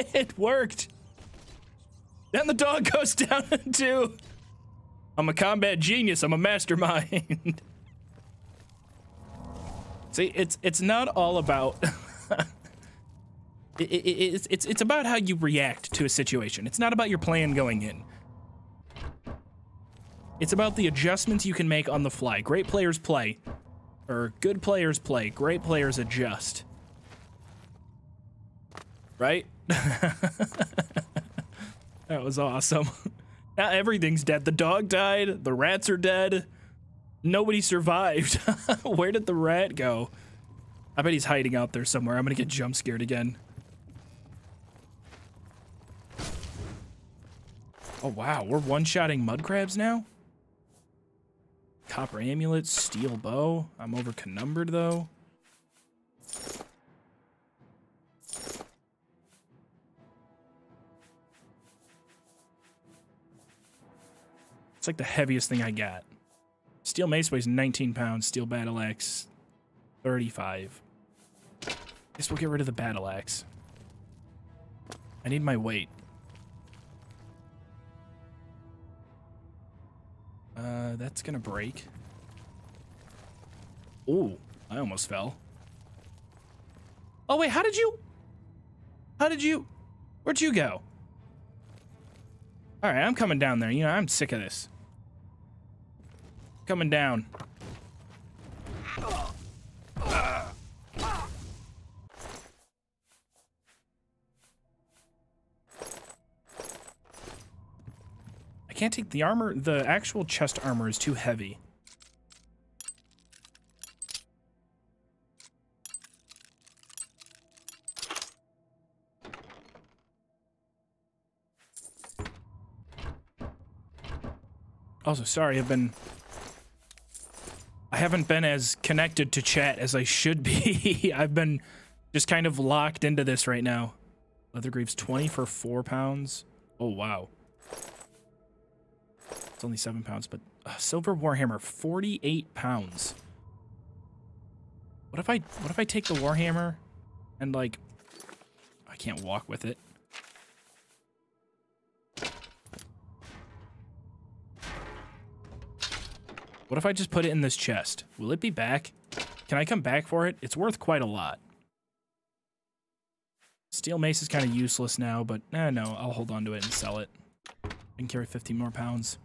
It worked! Then the dog goes down too! I'm a combat genius. I'm a mastermind. See, it's not all about it's about how you react to a situation. It's not about your plan going in. It's about the adjustments you can make on the fly. Great players play, or good players play. Great players adjust. Right? That was awesome. Now everything's dead. The dog died. The rats are dead. Nobody survived. Where did the rat go? I bet he's hiding out there somewhere. I'm gonna get jump scared again. Oh wow, we're one-shotting mud crabs now? Copper amulet, steel bow. I'm overconnumbered though. It's like the heaviest thing I got. Steel mace weighs 19 pounds, steel battle axe 35. Guess we'll get rid of the battle axe. I need my weight. That's gonna break. Ooh, I almost fell. Oh wait, how did you? Where'd you go? All right, I'm coming down there. You know, I'm sick of this. Coming down. I can't take the armor. The actual chest armor is too heavy. Also, sorry, I haven't been as connected to chat as I should be. I've been just kind of locked into this right now. Leather greaves 20 for 4 pounds. Oh wow. It's only 7 pounds, but silver warhammer 48 pounds. What if I take the warhammer and like I can't walk with it. What if I just put it in this chest? Will it be back? Can I come back for it? It's worth quite a lot. Steel mace is kind of useless now, but no, I'll hold on to it and sell it. I can carry 15 more pounds.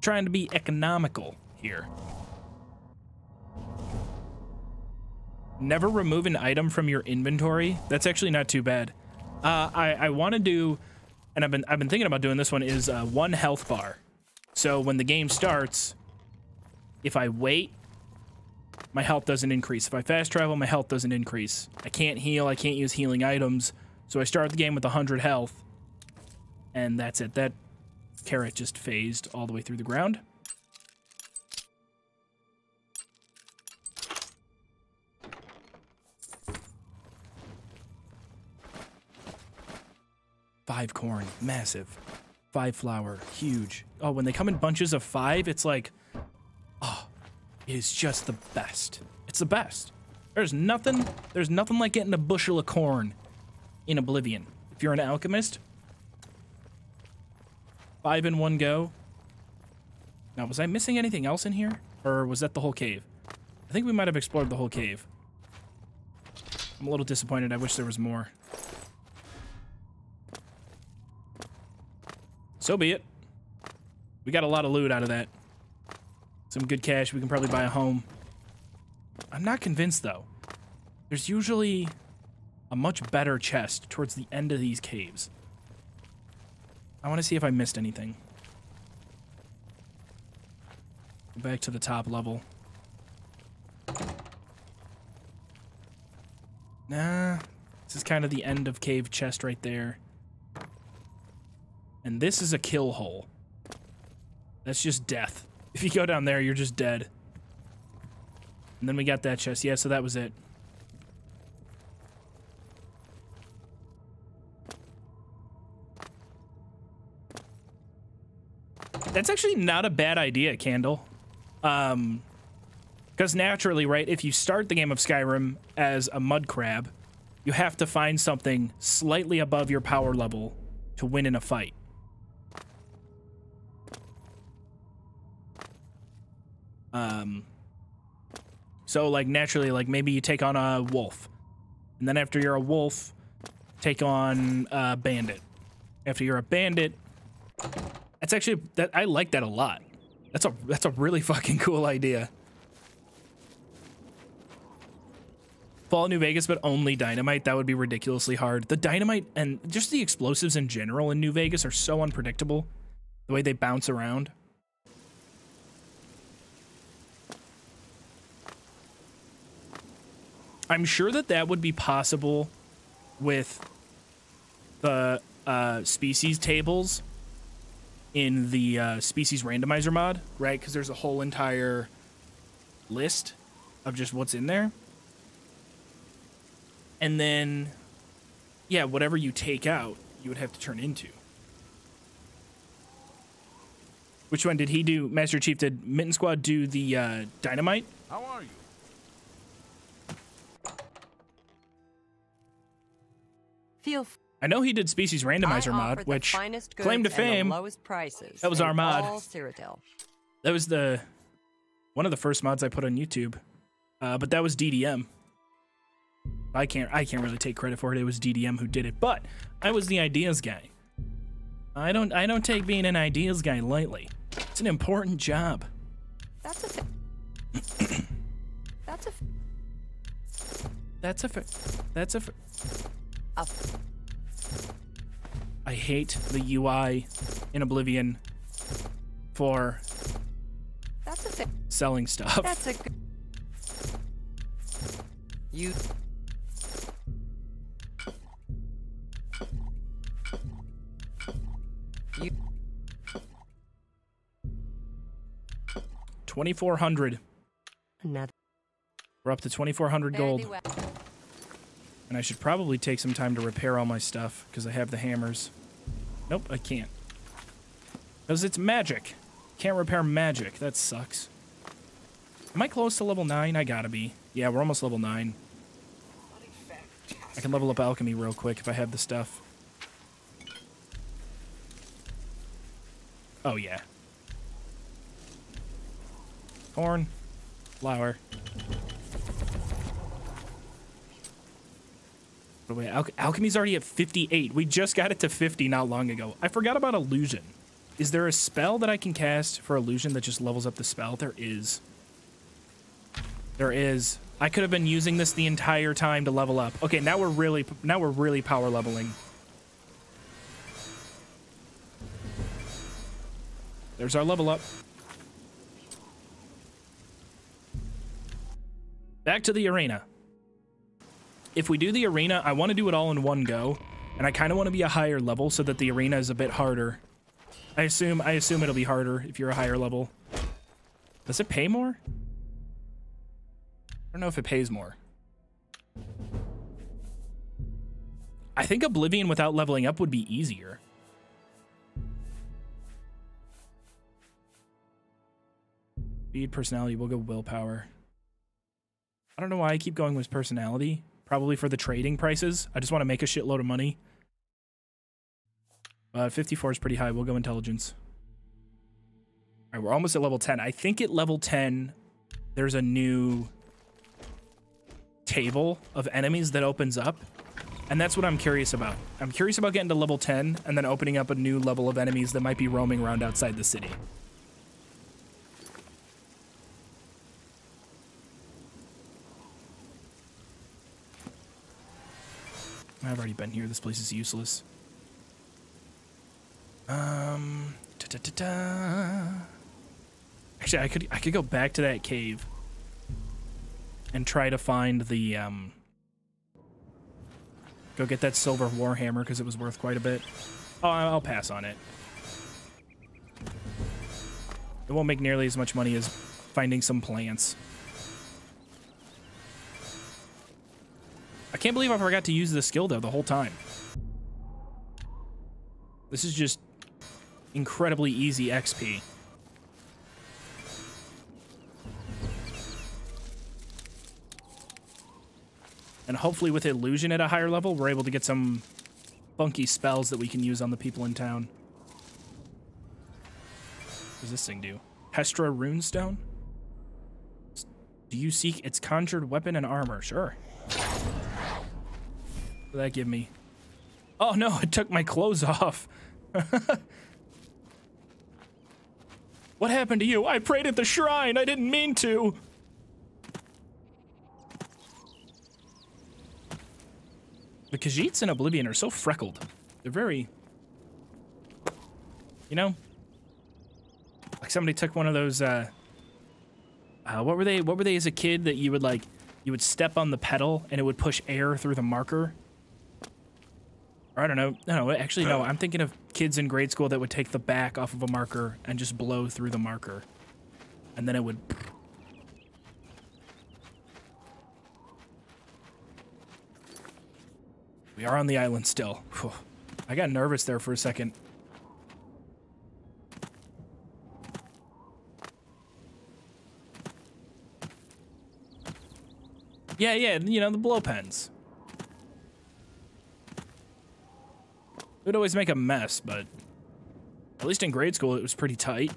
Trying to be economical here. Never remove an item from your inventory. That's actually not too bad. I want to do, and I've been thinking about doing this one, is one health bar. So when the game starts, if I wait, my health doesn't increase. If I fast travel, my health doesn't increase. I can't heal. I can't use healing items. So I start the game with 100 health, and that's it. That carrot just phased all the way through the ground. Five corn, massive. Five flour, huge. Oh, when they come in bunches of five, it's like, oh, it is just the best. It's the best. There's nothing like getting a bushel of corn in Oblivion. If you're an alchemist, 5 in one go. Now, was I missing anything else in here? Or was that the whole cave? I think we might have explored the whole cave. I'm a little disappointed. I wish there was more. So be it. We got a lot of loot out of that. Some good cash. We can probably buy a home. I'm not convinced, though. There's usually a much better chest towards the end of these caves. I want to see if I missed anything. Go back to the top level. Nah, this is kind of the end of cave chest right there. And this is a kill hole. That's just death. If you go down there, you're just dead. And then we got that chest. Yeah, so that was it. That's actually not a bad idea, Candle. Because naturally, right, if you start the game of Skyrim as a mud crab, you have to find something slightly above your power level to win in a fight. So like naturally, like maybe you take on a wolf, and then after you're a wolf, take on a bandit. After you're a bandit, that's actually that I like that a lot. That's a really fucking cool idea. Fallout New Vegas, but only dynamite. That would be ridiculously hard. The dynamite and just the explosives in general in New Vegas are so unpredictable. The way they bounce around. I'm sure that that would be possible with the species tables in the species randomizer mod, right? Because there's a whole entire list of just what's in there. And then, yeah, whatever you take out, you would have to turn into. Which one did he do? Master Chief, did Mitten Squad do the dynamite? How are you? I know he did Species Randomizer mod, which claim to fame. That was our mod. That was the one of the first mods I put on YouTube, but that was DDM. I can't really take credit for it. It was DDM who did it, but I was the ideas guy. I don't take being an ideas guy lightly. It's an important job. That's a. I hate the UI in Oblivion for selling stuff. That's a good. You. You. 2,400. Another. We're up to 2,400 gold. And I should probably take some time to repair all my stuff because I have the hammers. Nope, I can't. Because it's magic. Can't repair magic. That sucks. Am I close to level 9? I gotta be. Yeah, we're almost level 9. I can level up alchemy real quick if I have the stuff. Oh, yeah. Corn. Flour. Wait, alchemy's already at 58. We just got it to 50 not long ago. I forgot about illusion. Is there a spell that I can cast for illusion that just levels up the spell? There is. There is. I could have been using this the entire time to level up. Okay, now we're really power leveling. There's our level up. Back to the arena. If we do the arena, I want to do it all in one go, and I kind of want to be a higher level so that the arena is a bit harder. I assume it'll be harder if you're a higher level. Does it pay more? I don't know if it pays more. I think Oblivion without leveling up would be easier. Speed, personality, we'll go willpower. I don't know why I keep going with personality. Probably for the trading prices. I just want to make a shitload of money. 54 is pretty high. We'll go intelligence. All right, we're almost at level 10. I think at level 10, there's a new table of enemies that opens up. And that's what I'm curious about. I'm curious about getting to level 10 and then opening up a new level of enemies that might be roaming around outside the city. I've already been here. This place is useless. Actually, I could go back to that cave and try to find the go get that silver warhammer because it was worth quite a bit. Oh, I'll pass on it. It won't make nearly as much money as finding some plants. I can't believe I forgot to use this skill, though, the whole time. This is just incredibly easy XP. And hopefully with illusion at a higher level, we're able to get some funky spells that we can use on the people in town. What does this thing do? Hestra Runestone? Do you seek its conjured weapon and armor? Sure. What did that give me? Oh no, it took my clothes off. What happened to you? I prayed at the shrine. I didn't mean to. The Khajiits in Oblivion are so freckled. They're very, you know, like somebody took one of those, what were they as a kid that you would like, you would step on the pedal and it would push air through the marker? Or I don't know. No, actually, no, I'm thinking of kids in grade school that would take the back off of a marker and just blow through the marker. And then it would... We are on the island still. Whew. I got nervous there for a second. Yeah, yeah, you know, the blow pens. It would always make a mess, but at least in grade school, it was pretty tight.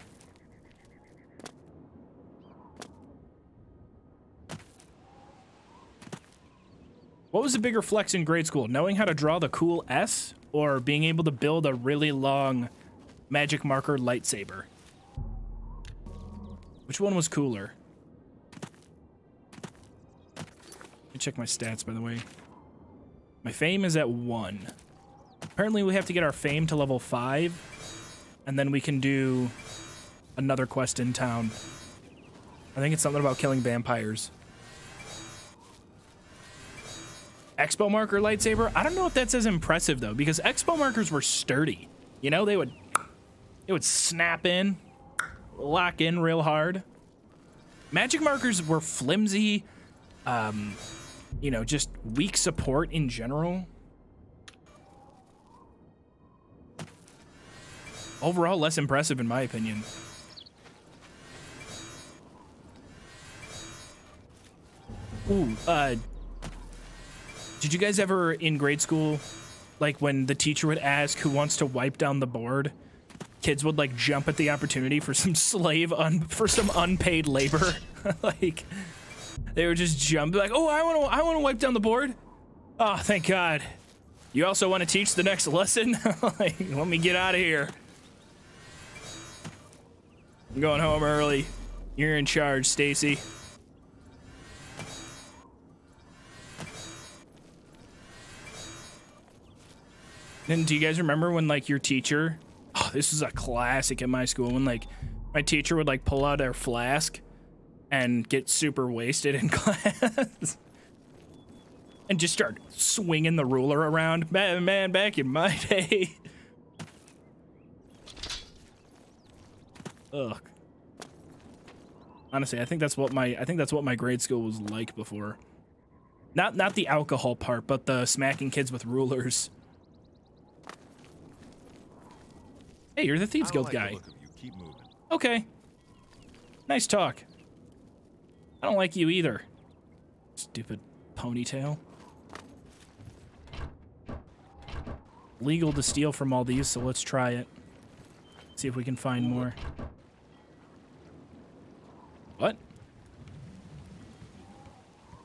What was the bigger flex in grade school? Knowing how to draw the cool S or being able to build a really long magic marker lightsaber? Which one was cooler? Let me check my stats, by the way. My fame is at 1. Apparently we have to get our fame to level 5 and then we can do another quest in town. I think it's something about killing vampires. Expo marker lightsaber. I don't know if that's as impressive though, because expo markers were sturdy. You know, they would, it would snap in, lock in real hard. Magic markers were flimsy, you know, just weak support in general. Overall, less impressive in my opinion. Ooh, did you guys ever in grade school, like when the teacher would ask who wants to wipe down the board, kids would like jump at the opportunity for some unpaid labor. Like they would just jump like, oh, I want to wipe down the board. Oh, thank God. You also want to teach the next lesson? Like, let me get out of here. I'm going home early. You're in charge, Stacy. And do you guys remember when like your teacher, oh, this is a classic at my school, when like my teacher would like pull out our flask and get super wasted in class and just start swinging the ruler around? Man, back in my day. Ugh. Honestly, I think that's what my grade school was like before. Not the alcohol part, but the smacking kids with rulers. Hey, you're the Thieves Guild guy. Keep moving. Okay. Nice talk. I don't like you either. Stupid ponytail. Legal to steal from all these, so let's try it. See if we can find more. What?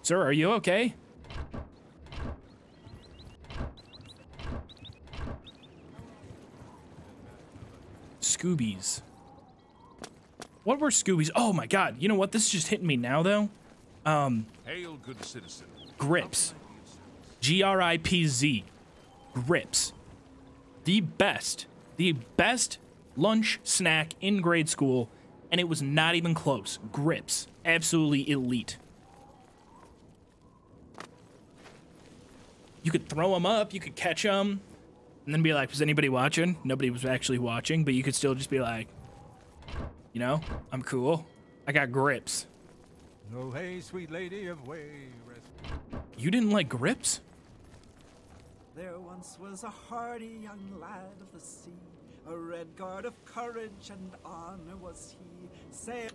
Sir, are you okay? Scoobies. What were Scoobies? Oh my God. You know what? This is just hitting me now though. Hail, good citizen. Grips. G-R-I-P-Z. Grips. The best lunch snack in grade school. And it was not even close. Grips. Absolutely elite. You could throw them up. You could catch them. And then be like, was anybody watching? Nobody was actually watching, but you could still just be like, you know, I'm cool. I got grips. Oh, hey, sweet lady of way. You didn't like grips? There once was a hardy young lad of the sea, a red guard of courage and honor was he. Say.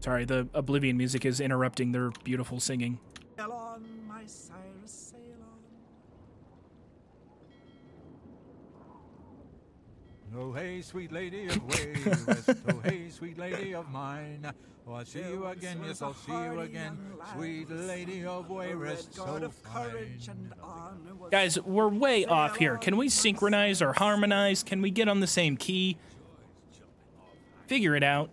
Sorry, the Oblivion music is interrupting their beautiful singing. Sail on, my Cyrus, sail on. Oh, hey, sweet lady of way west. Oh, hey, sweet lady of mine. Oh, I'll see you again, yes, I'll see you again. Sweet lady of way rest, so fine. Guys, we're way off here. Can we synchronize or harmonize? Can we get on the same key? Figure it out.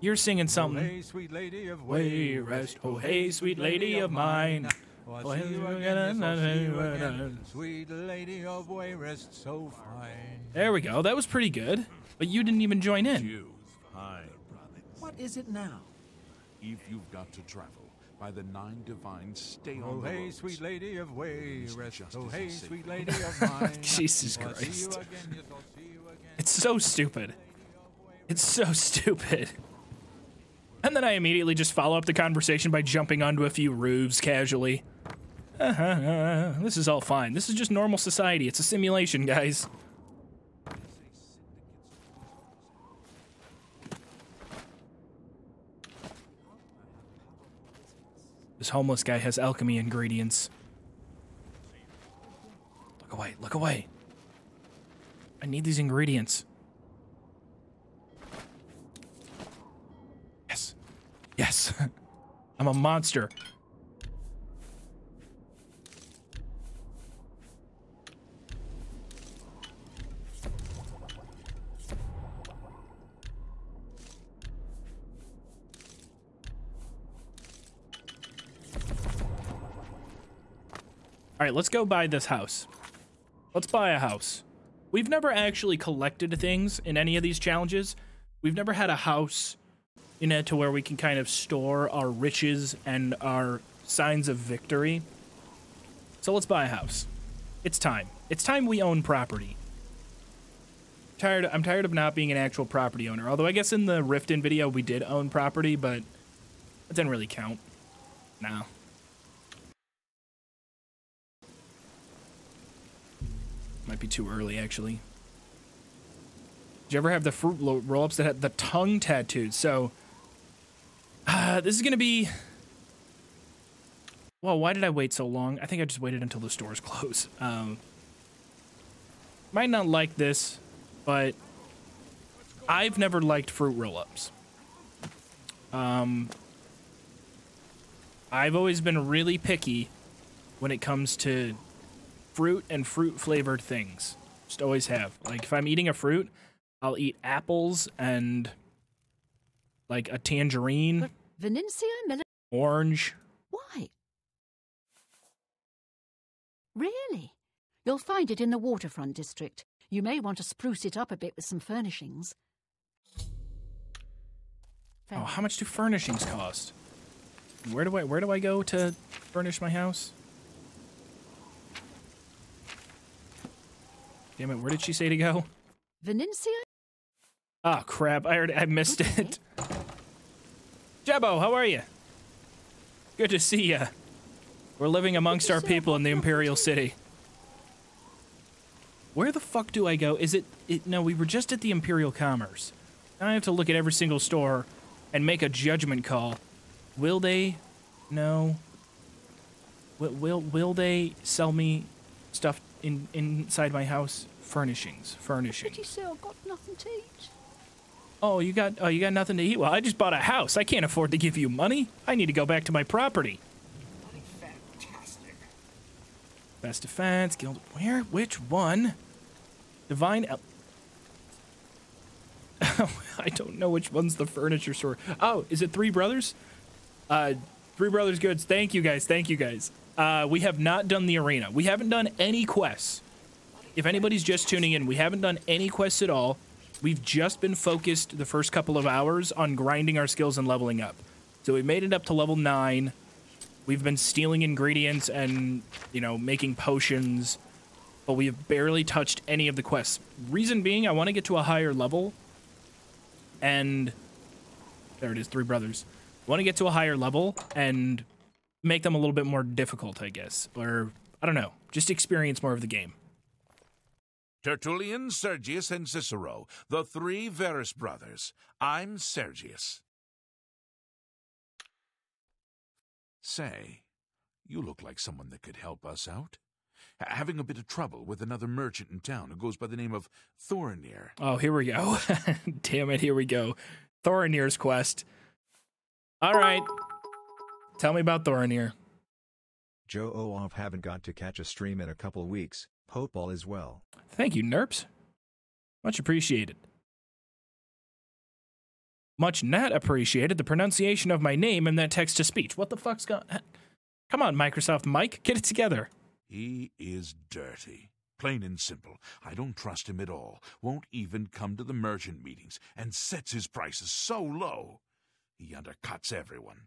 You're singing something. Oh, hey, sweet lady of way rest. Oh, hey, sweet lady of mine. Oh, I'll see you again, yes, I'll see you again. Sweet lady of way rest, so fine. There we go. That was pretty good. But you didn't even join in. What is it now? If you've got to travel by the nine divines, stay on the roads. Oh, hey, sweet lady of way rest. Oh, hey, sweet lady of mine. Jesus Christ. It's so stupid. It's so stupid. And then I immediately just follow up the conversation by jumping onto a few roofs casually. This is all fine. This is just normal society. It's a simulation, guys. This homeless guy has alchemy ingredients. Look away, look away. I need these ingredients. Yes. Yes. I'm a monster. All right, let's go buy this house. Let's buy a house. We've never actually collected things in any of these challenges. We've never had a house, you know, to where we can kind of store our riches and our signs of victory. So let's buy a house. It's time. It's time we own property. I'm tired of not being an actual property owner. Although I guess in the Riften video we did own property, but it didn't really count. No. Might be too early, actually. Did you ever have the fruit roll-ups that had the tongue tattooed? So, this is gonna be... Well, why did I wait so long? I think I just waited until the stores close. Might not like this, but I've never liked fruit roll-ups. I've always been really picky when it comes to fruit and fruit flavored things. Just always have. Like if I'm eating a fruit, I'll eat apples and like a tangerine, orange. Why? Really? You'll find it in the waterfront district. You may want to spruce it up a bit with some furnishings. Oh, how much do furnishings cost? Where do I go to furnish my house? Damn it, where did she say to go? Venencia? Ah, oh, crap, I missed it. Jabbo, how are you? Good to see ya. We're living amongst our people in the Imperial City. Where the fuck do I go? Is it? No, we were just at the Imperial Commerce. Now I have to look at every single store and make a judgment call. Will they? No. Will they sell me stuff inside my house? Furnishings. What did you say? I've got nothing to eat. Oh, you got nothing to eat? Well, I just bought a house. I can't afford to give you money. I need to go back to my property. Fantastic. Best defense, guild. Where? Which one? Divine. I don't know which one's the furniture store. Oh, is it Three Brothers? Three Brothers Goods. Thank you guys. Thank you guys. We have not done the arena. We haven't done any quests. If anybody's just tuning in, we haven't done any quests at all. We've just been focused the first couple of hours on grinding our skills and leveling up. So we made it up to level 9. We've been stealing ingredients and, you know, making potions. But we have barely touched any of the quests. Reason being, I want to get to a higher level. And... There it is, Three Brothers. I want to get to a higher level and... make them a little bit more difficult, I guess, or I don't know, just experience more of the game. Tertullian, Sergius, and Cicero, the three Verus brothers. I'm Sergius. Say, you look like someone that could help us out. having a bit of trouble with another merchant in town who goes by the name of Thoronir. Oh, here we go. Damn it, here we go. Thoronir's quest. All right. Tell me about Thoronir. Joe Off, haven't got to catch a stream in a couple weeks. Hope all is well. Thank you, Nerps. Much appreciated. Much not appreciated the pronunciation of my name and that text-to-speech. What the fuck's going on? Come on, Microsoft Mike, get it together. He is dirty. Plain and simple. I don't trust him at all. Won't even come to the merchant meetings and sets his prices so low. He undercuts everyone.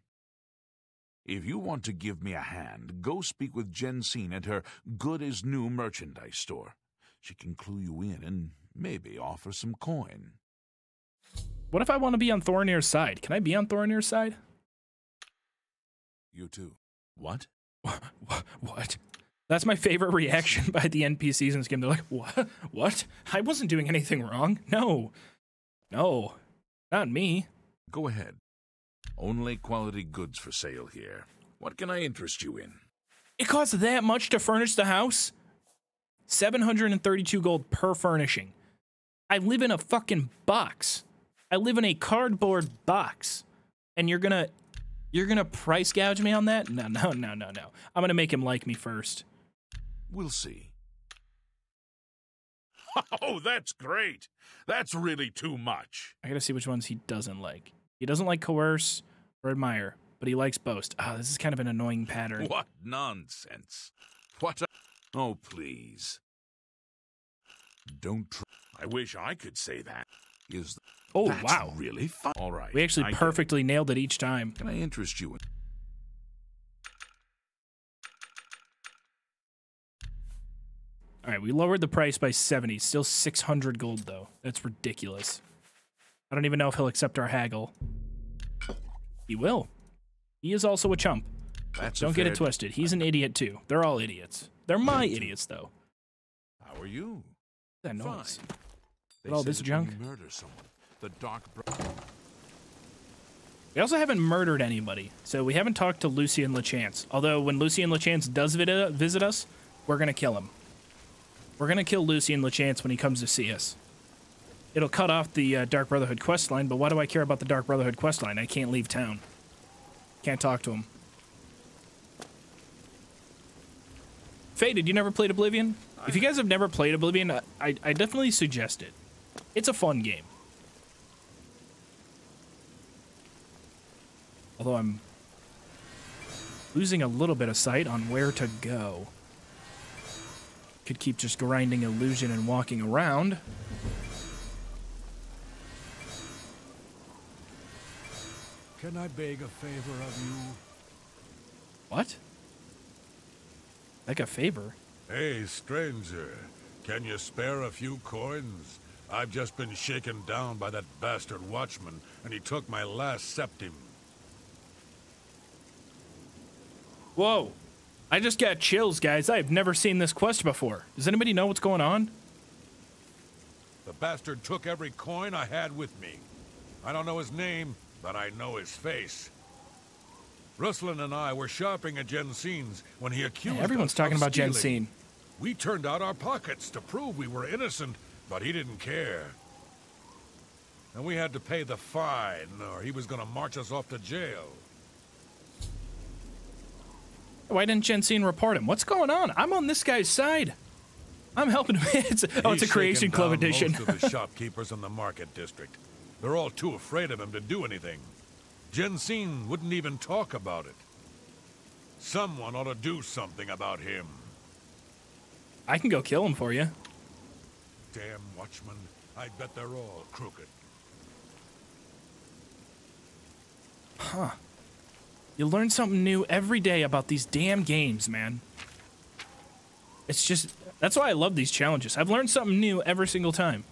If you want to give me a hand, go speak with Jensine at her good-as-new merchandise store. She can clue you in and maybe offer some coin. What if I want to be on Thoronir's side? Can I be on Thoronir's side? You too. What? What? That's my favorite reaction by the NPCs in this game. They're like, what? What? I wasn't doing anything wrong. No. No. Not me. Go ahead. Only quality goods for sale here. What can I interest you in? It costs that much to furnish the house? 732 gold per furnishing. I live in a fucking box. I live in a cardboard box. And you're gonna price gouge me on that? No, no, no, no, no. I'm gonna make him like me first. We'll see. Oh, that's great. That's really too much. I gotta see which ones he doesn't like. He doesn't like coerce or admire, but he likes boast. Ah, this is kind of an annoying pattern. What nonsense. What a... Oh, please. Don't try. I wish I could say that. Is that... Oh, that's wow. Really fun. All right. We actually perfectly nailed it each time. Can I interest you in... All right, we lowered the price by 70. Still 600 gold, though. That's ridiculous. I don't even know if he'll accept our haggle. He will. He is also a chump. That's don't get it twisted. He's an idiot, too. They're all idiots. They're my idiots, though. How are you? That noise. With all this junk. The Dark we also haven't murdered anybody, so we haven't talked to Lucien Lachance. Although when Lucien Lachance does visit us, we're gonna kill him. We're gonna kill Lucien Lachance when he comes to see us. It'll cut off the Dark Brotherhood questline, but why do I care about the Dark Brotherhood questline? I can't leave town. Can't talk to him. Faded, you never played Oblivion? If you guys have never played Oblivion, I definitely suggest it. It's a fun game. Although I'm losing a little bit of sight on where to go. Could keep just grinding illusion and walking around. Can I beg a favor of you? What? Like a favor? Hey, stranger. Can you spare a few coins? I've just been shaken down by that bastard watchman, and he took my last septim. Whoa, I just got chills, guys. I have never seen this quest before. Does anybody know what's going on? The bastard took every coin I had with me. I don't know his name, but I know his face. Ruslan and I were shopping at Jensine's when he accused us of everyone's talking about stealing. Jensine. We turned out our pockets to prove we were innocent, but he didn't care. And we had to pay the fine, or he was going to march us off to jail. Why didn't Jensine report him? What's going on? I'm on this guy's side. I'm helping him. It's a Creation Club edition. Most of the shopkeepers in the market district. They're all too afraid of him to do anything. Jensine wouldn't even talk about it. Someone ought to do something about him. I can go kill him for you. Damn watchmen. I bet they're all crooked. Huh. You learn something new every day about these damn games, man. It's just, that's why I love these challenges. I've learned something new every single time.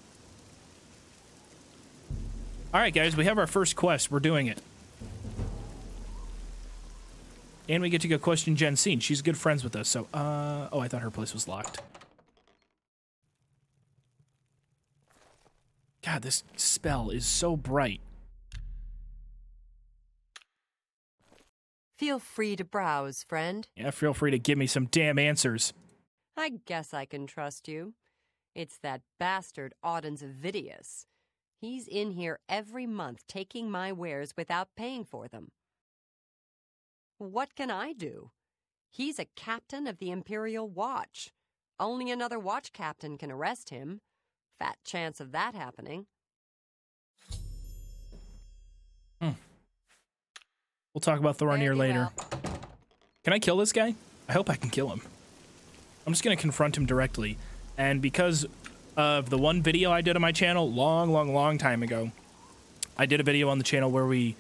All right, guys, we have our first quest. We're doing it. And we get to go question Jensine. She's good friends with us, so, oh, I thought her place was locked. God, this spell is so bright. Feel free to browse, friend. Yeah, feel free to give me some damn answers. I guess I can trust you. It's that bastard Audens Avidius. He's in here every month taking my wares without paying for them. What can I do? He's a captain of the Imperial Watch. Only another watch captain can arrest him. Fat chance of that happening. Hmm. We'll talk about Thoronir later. Well. Can I kill this guy? I hope I can kill him. I'm just going to confront him directly. And because of the one video I did on my channel long time ago, I did a video on the channel where we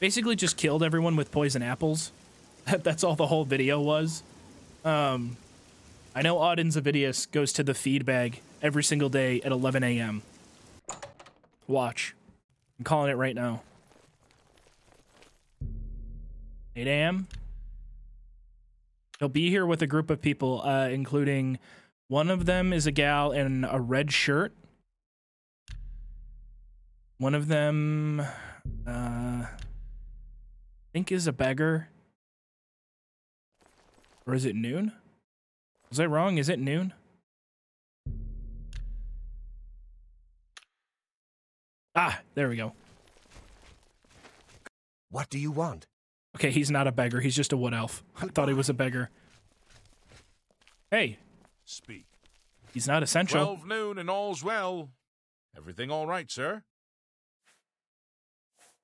basically just killed everyone with poison apples. That's all the whole video was. I know Audens Avidius goes to the feed bag every single day at 11 a.m. Watch. I'm calling it right now. 8 a.m. He'll be here with a group of people, including one of them is a gal in a red shirt. One of them, I think is a beggar. Or is it noon? Was I wrong? Is it noon? Ah, there we go. What do you want? Okay, he's not a beggar. He's just a wood elf. I thought he was a beggar. Hey. Speak. He's not essential. 12 noon and all's well. Everything all right, sir?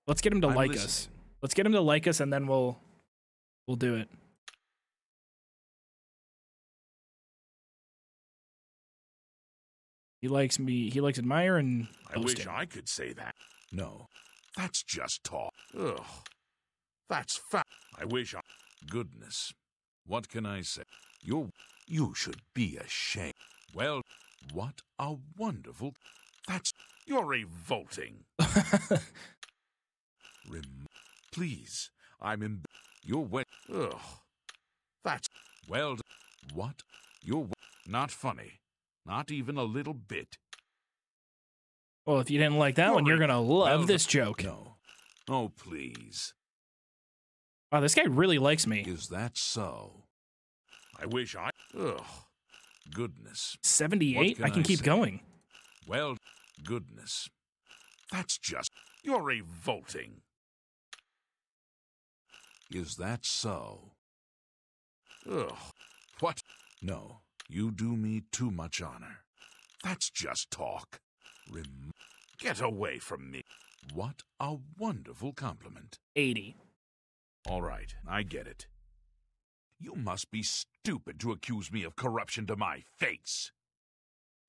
Let's get him to like us. Let's get him to like us, and then we'll do it. He likes me. He likes admire and I wish him. I could say that. No, that's just talk. Ugh. That's fat. I wish I... Goodness. What can I say? You should be ashamed. Well, what a wonderful... That's... You're revolting. Please, I'm in... You're wet... Ugh. That's... Well... What? You're... Not funny. Not even a little bit. Well, if you didn't like that one, you're gonna love this joke. No. Oh, please. Wow, this guy really likes me. Is that so? I wish I... Ugh. Goodness. 78? I can keep going. Well, goodness. That's just... You're revolting. Is that so? Ugh. What? No, you do me too much honor. That's just talk. Get away from me. What a wonderful compliment. 80. All right, I get it. You must be stupid to accuse me of corruption to my face.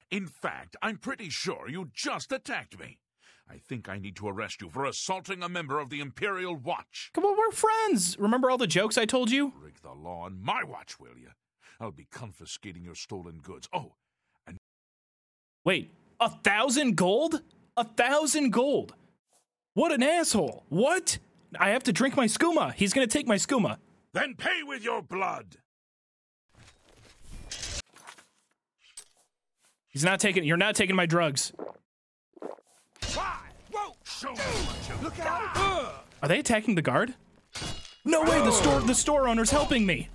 In fact, I'm pretty sure you just attacked me. I think I need to arrest you for assaulting a member of the Imperial Watch. Come on, we're friends. Remember all the jokes I told you? Break the law on my watch, will you? I'll be confiscating your stolen goods. Oh, and... Wait, 1,000 gold? 1,000 gold. What an asshole. What? I have to drink my skooma. He's going to take my skooma. Then pay with your blood. He's not taking... You're not taking my drugs. Look out. Are they attacking the guard? No way. The store owner's helping me.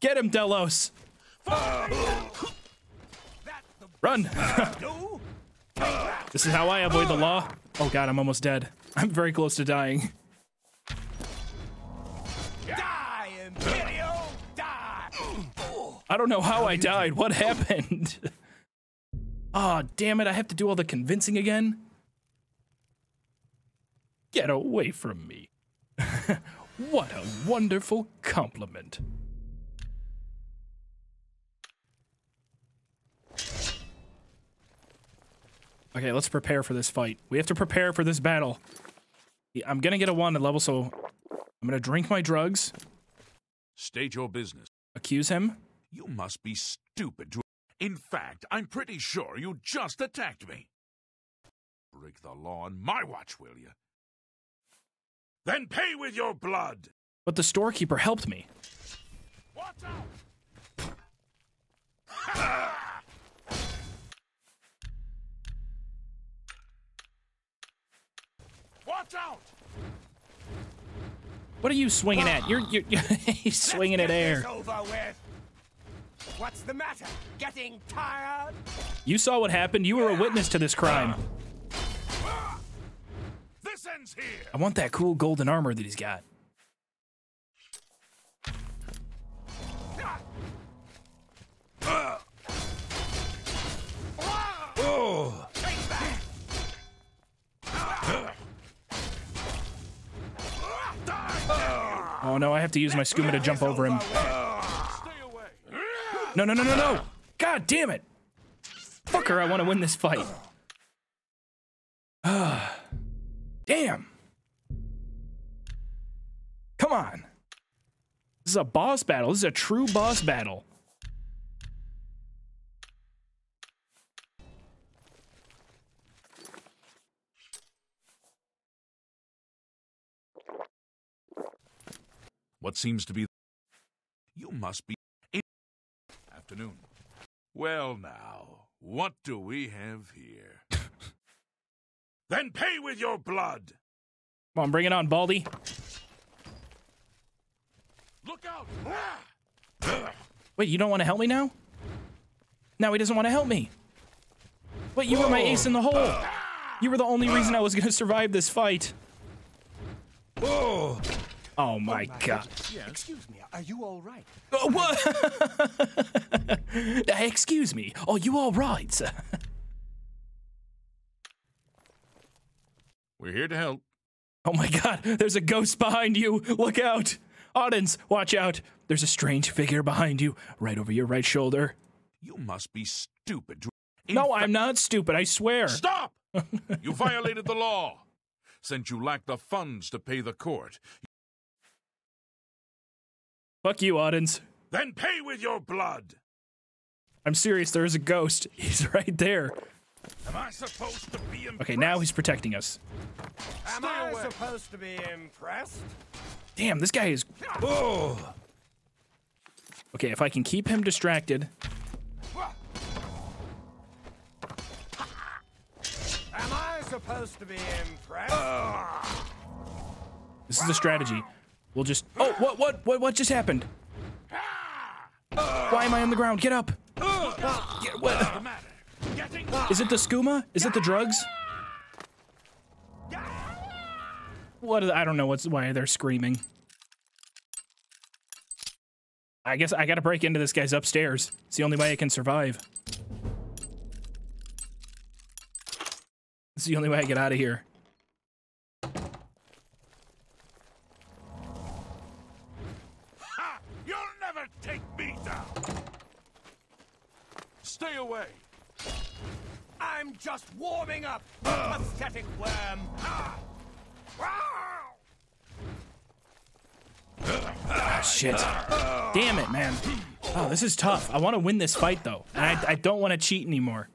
Get him, Delos. Run. This is how I avoid the law. Oh, God, I'm almost dead. I'm very close to dying. Die, Imperial! Die! I don't know how I died. What happened? Aw, oh, damn it. I have to do all the convincing again. Get away from me. What a wonderful compliment. Okay, let's prepare for this fight. We have to prepare for this battle. I'm gonna get a wanted level, so I'm gonna drink my drugs. State your business. Accuse him. You must be stupid to... In fact, I'm pretty sure you just attacked me. Break the law on my watch, will you? Then pay with your blood. But the storekeeper helped me. Watch out! Watch out! What are you swinging at? You're he's swinging at air. What's the matter? Getting tired? You saw what happened. You were a witness to this crime. This ends here. I want that cool golden armor that he's got. Oh. Oh no, I have to use my skooma to jump over him. No, no, no, no, no! God damn it! Fucker, I want to win this fight. Damn! Come on! This is a boss battle. This is a true boss battle. What seems to be... You must be... Afternoon. Well now, what do we have here? Then pay with your blood! Come on, bring it on, Baldy. Look out! Wait, you don't want to help me now? Now he doesn't want to help me. Wait, you were my ace in the hole. You were the only reason I was going to survive this fight. Whoa! Oh my god. Yes. Excuse me, are you all right? Oh, what? Excuse me, are you all right, sir? We're here to help. Oh my god, there's a ghost behind you. Look out. Audens, watch out. There's a strange figure behind you, right over your right shoulder. You must be stupid. No, I'm not stupid, I swear. Stop! You violated the law. Since you lack the funds to pay the court, fuck you, Audens. Then pay with your blood. I'm serious, there is a ghost. He's right there. Am I supposed to be impressed? Okay, now he's protecting us. Am I supposed to be impressed? Damn, this guy is... Oh. Okay, if I can keep him distracted... Am I supposed to be impressed? This is the strategy. We'll just... Oh, what just happened? Why am I on the ground? Get up! What? Is it the skooma? Is it the drugs? What? I don't know why they're screaming. I guess I gotta break into this guy's upstairs. It's the only way I can survive. It's the only way I get out of here. Stay away. I'm just warming up, pathetic worm. Ah, shit. Damn it, man. Oh, this is tough. I want to win this fight, though. And I don't want to cheat anymore.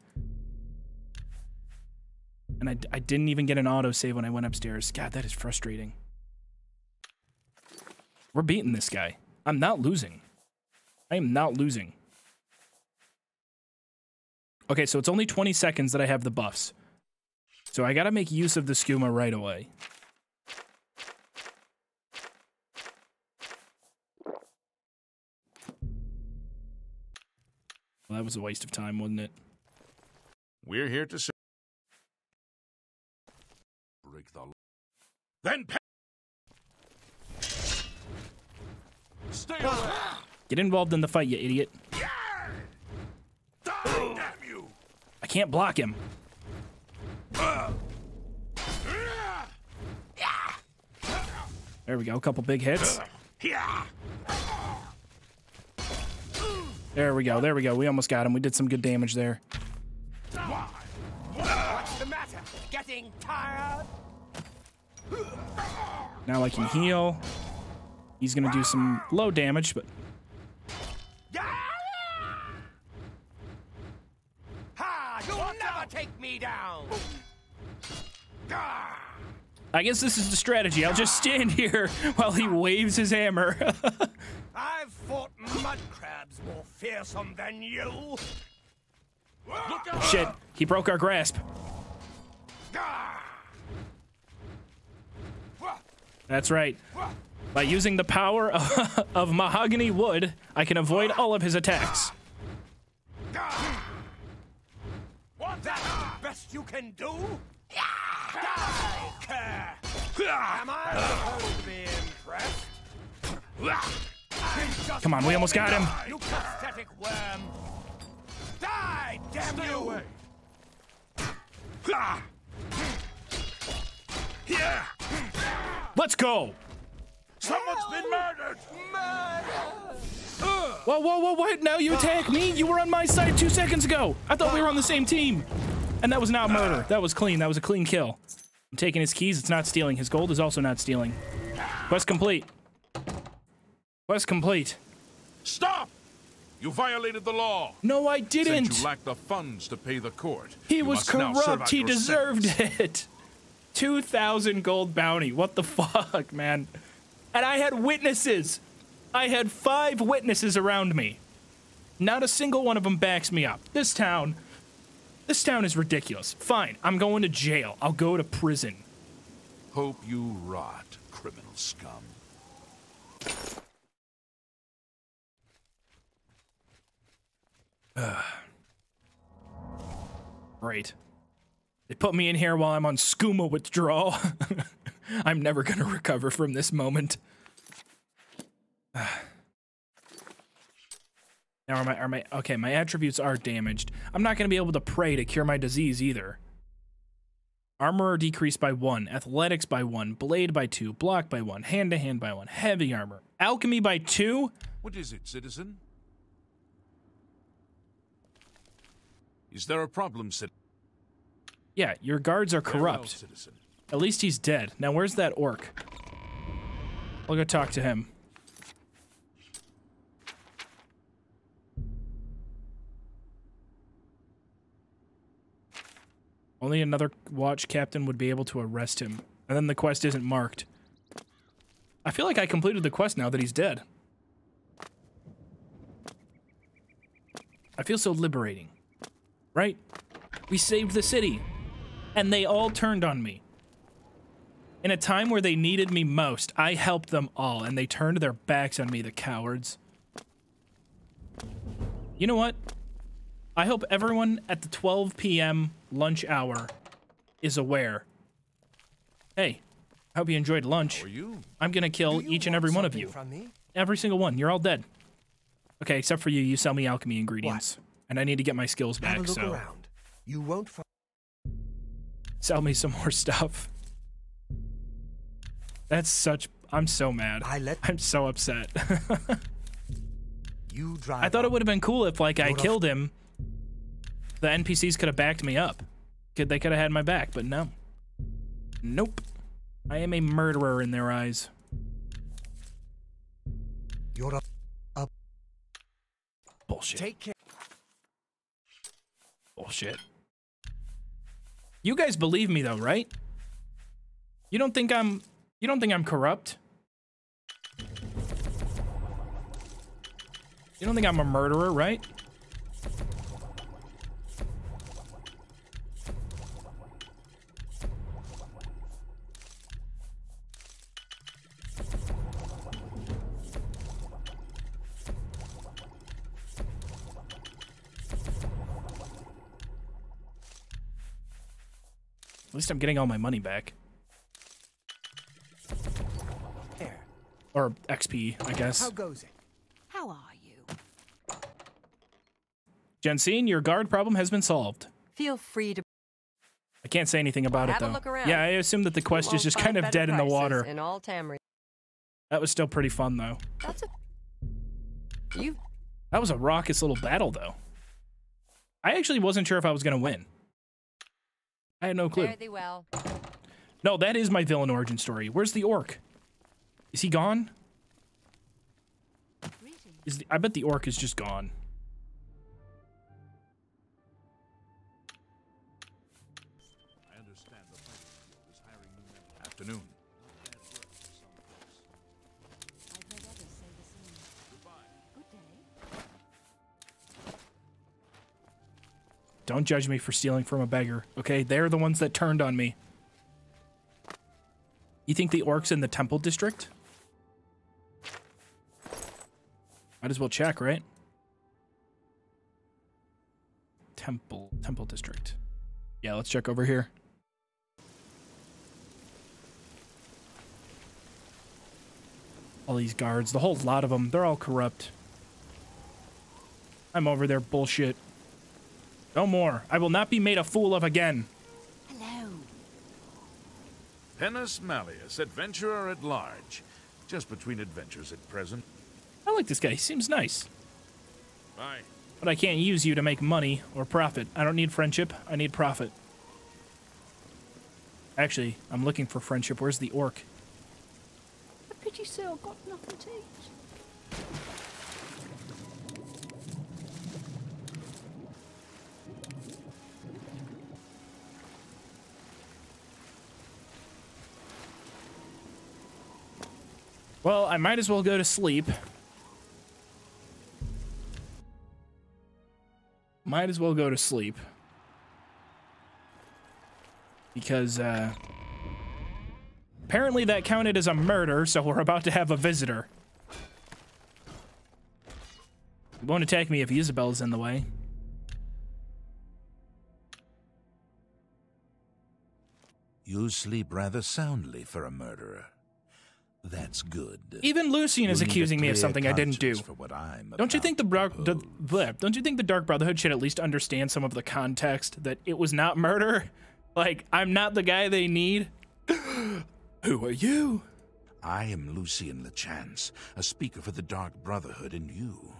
And I didn't even get an autosave when I went upstairs. God, that is frustrating. We're beating this guy. I'm not losing. I am not losing. Okay, so it's only 20 seconds that I have the buffs. So I gotta make use of the skooma right away. Well, that was a waste of time, wasn't it? We're here to say... Break the... Then... Stay away. Get involved in the fight, you idiot. Can't block him. There we go, a couple big hits. There we go, there we go. We almost got him. We did some good damage there. What's the matter? Getting tired? Now I can heal. He's gonna do some low damage, but down. I guess this is the strategy. I'll just stand here while he waves his hammer. I've fought mud crabs more fearsome than you. Shit, he broke our grasp. That's right. By using the power of mahogany wood, I can avoid all of his attacks. you can do? Yeah! Die, cur! Am I supposed to be impressed? Come on, we almost got him. You pathetic worm! Die, damn you! Stay away! Let's go! Someone's been murdered! Murder! Whoa, whoa, whoa, what? Now you attack me? You were on my side 2 seconds ago. I thought we were on the same team. And that was not murder. That was clean. That was a clean kill. I'm taking his keys. It's not stealing. His gold is also not stealing. Quest complete. Quest complete. Stop! You violated the law. No, I didn't. Since you lack the funds to pay the court. He was corrupt. He deserved it. 2,000 gold bounty. What the fuck, man? And I had witnesses. I had 5 witnesses around me. Not a single one of them backs me up. This town is ridiculous. Fine, I'm going to jail. I'll go to prison. Hope you rot, criminal scum. Great. They put me in here while I'm on skooma withdrawal. I'm never gonna recover from this moment. Now are my okay, my attributes are damaged. I'm not gonna be able to pray to cure my disease either. Armor decreased by 1, athletics by 1, blade by 2, block by 1, hand to hand by 1, heavy armor, alchemy by 2. What is it, citizen? Is there a problem, citizen? Yeah, your guards are corrupt. Well, citizen. At least he's dead. Now where's that orc? I'll go talk to him. Only another watch captain would be able to arrest him. And then the quest isn't marked. I feel like I completed the quest now that he's dead. I feel so liberating. Right? We saved the city. And they all turned on me. In a time where they needed me most, I helped them all, and they turned their backs on me, the cowards. You know what? I hope everyone at the 12 p.m. lunch hour is aware. Hey, I hope you enjoyed lunch. I'm gonna kill each and every one of you. Every single one. You're all dead. Okay, except for you. You sell me alchemy ingredients. What? And I need to get my skills back, so... You won't sell me some more stuff. That's such... I'm so mad. I'm so upset. You drive. I thought it would have been cool if, like, I killed him. The NPCs could have backed me up. They could have had my back, but no. Nope. I am a murderer in their eyes. You're a bullshit. Take care. Bullshit. You guys believe me though, right? You don't think I'm corrupt? You don't think I'm a murderer, right? At least I'm getting all my money back. There. Or XP, I guess. How goes it? How are you? Jensine, your guard problem has been solved. Feel free to... I can't say anything about it, though. Yeah, I assume that the quest is just kind of dead in the water. In all that was still pretty fun, though. That's a... That was a raucous little battle, though. I actually wasn't sure if I was going to win. I had no clue. Fare thee well. No, that is my villain origin story. Where's the orc? Is he gone? I bet the orc is just gone. I understand the fight is hiring new men afternoon. I've heard others say the same. Goodbye. Good day. Don't judge me for stealing from a beggar, okay? They're the ones that turned on me. You think the orc's in the temple district? Might as well check, right? Temple district. Yeah, let's check over here. All these guards, the whole lot of them, they're all corrupt. I'm over their bullshit. No more. I will not be made a fool of again. Hello. Pennis Malleus, adventurer at large. Just between adventures at present. I like this guy. He seems nice. Bye. But I can't use you to make money or profit. I don't need friendship. I need profit. Actually, I'm looking for friendship. Where's the orc? A pity so I've got nothing to eat. Well, I might as well go to sleep. Might as well go to sleep. Because, apparently that counted as a murder, so we're about to have a visitor. He won't attack me if Isabel's in the way. You sleep rather soundly for a murderer. That's good. Even Lucien is accusing me of something I didn't do. Don't you think the Dark Brotherhood should at least understand some of the context that it was not murder? Like, I'm not the guy they need. Who are you? I am Lucien Lachance, a speaker for the Dark Brotherhood, and you.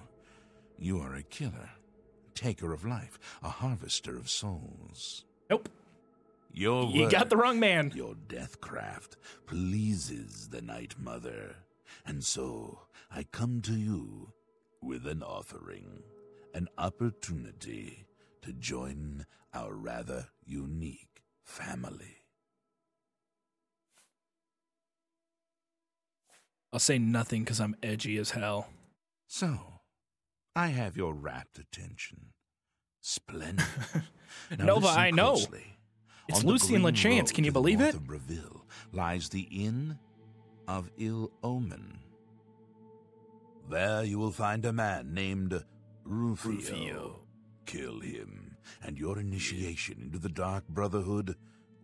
You are a killer, taker of life, a harvester of souls. Nope. Your word, you got the wrong man. Your deathcraft pleases the Night Mother, and so I come to you with an offering, an opportunity to join our rather unique family. I'll say nothing because I'm edgy as hell. So, I have your rapt attention. Splendid. Nova, I know. Closely. It's Lucien Lachance, can you believe it? Breville lies the Inn of Ill Omen. There you will find a man named Rufio. Kill him, and your initiation into the Dark Brotherhood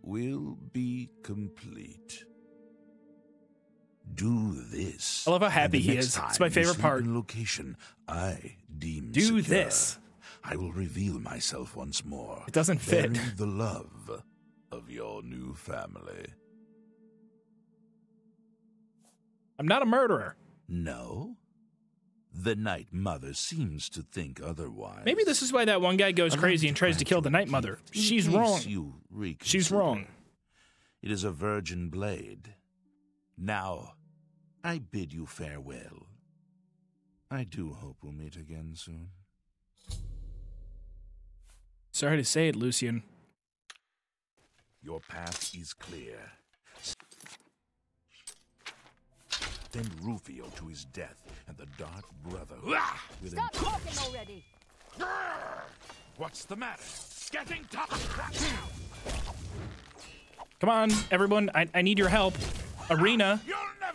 will be complete. Do this. I love how happy he is. It's my favorite part. Location I deem secure. Do this. I will reveal myself once more. It doesn't fit. Bury the love of your new family. I'm not a murderer. No? The Night Mother seems to think otherwise. Maybe this is why that one guy goes crazy and tries to kill the Night Mother. She's wrong. She's wrong. It is a virgin blade. Now, I bid you farewell. I do hope we'll meet again soon. Sorry to say it, Lucien. Your path is clear. Send Rufio to his death and the Dark Brotherhood. Stop talking already! What's the matter? It's getting tough! Come on, everyone, I need your help. Arena,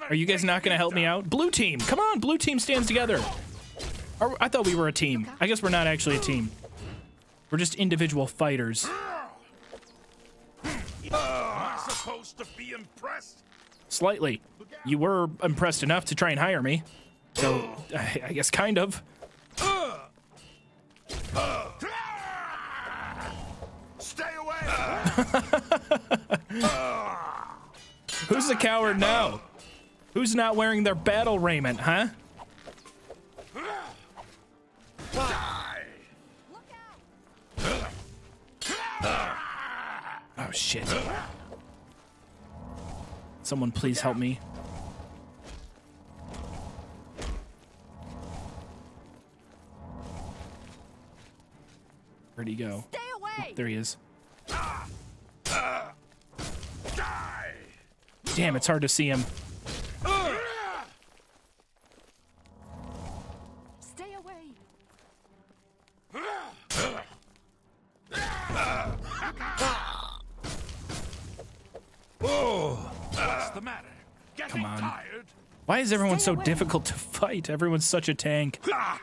are you guys not going to help me out? Blue team, come on, blue team stands together. I thought we were a team. I guess we're not actually a team. We're just individual fighters. Am I supposed to be impressed? Slightly. You were impressed enough to try and hire me. So, I guess kind of. Stay away! Who's the coward now? Who's not wearing their battle raiment, huh? Oh shit. Someone please help me. Where'd he go? Stay away. Oh, there he is. Damn, it's hard to see him. Stay away. What's the matter? Come on. Tired? Why is everyone so difficult to fight? Everyone's such a tank. Watch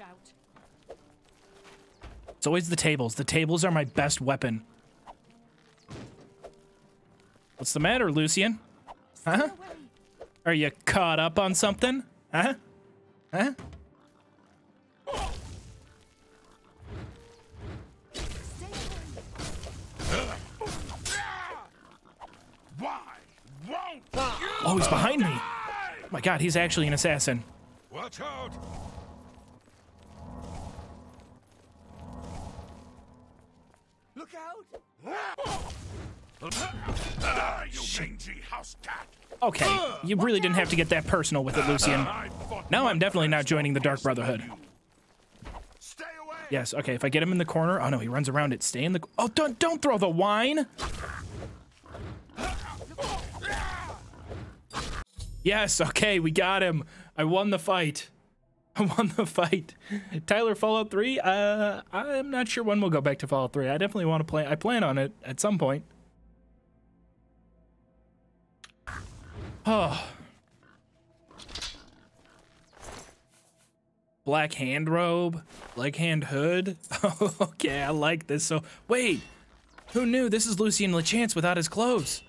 out. It's always the tables. The tables are my best weapon. What's the matter, Lucien? Huh? Are you caught up on something? Huh? Huh? Oh, he's behind me. Oh my God, he's actually an assassin. Watch out. Look out. Okay, you really didn't have to get that personal with it, Lucien. Now I'm definitely not joining the Dark Brotherhood. Yes, okay, if I get him in the corner... Oh, no, he runs around it. Stay in the... Oh, don't throw the wine! Yes, okay, we got him. I won the fight. I won the fight. Tyler, Fallout 3? I'm not sure when we'll go back to Fallout 3. I definitely want to play... I plan on it at some point. Oh. Black hand robe, black hand hood. Okay, I like this. So wait, who knew this is Lucien Lachance without his clothes?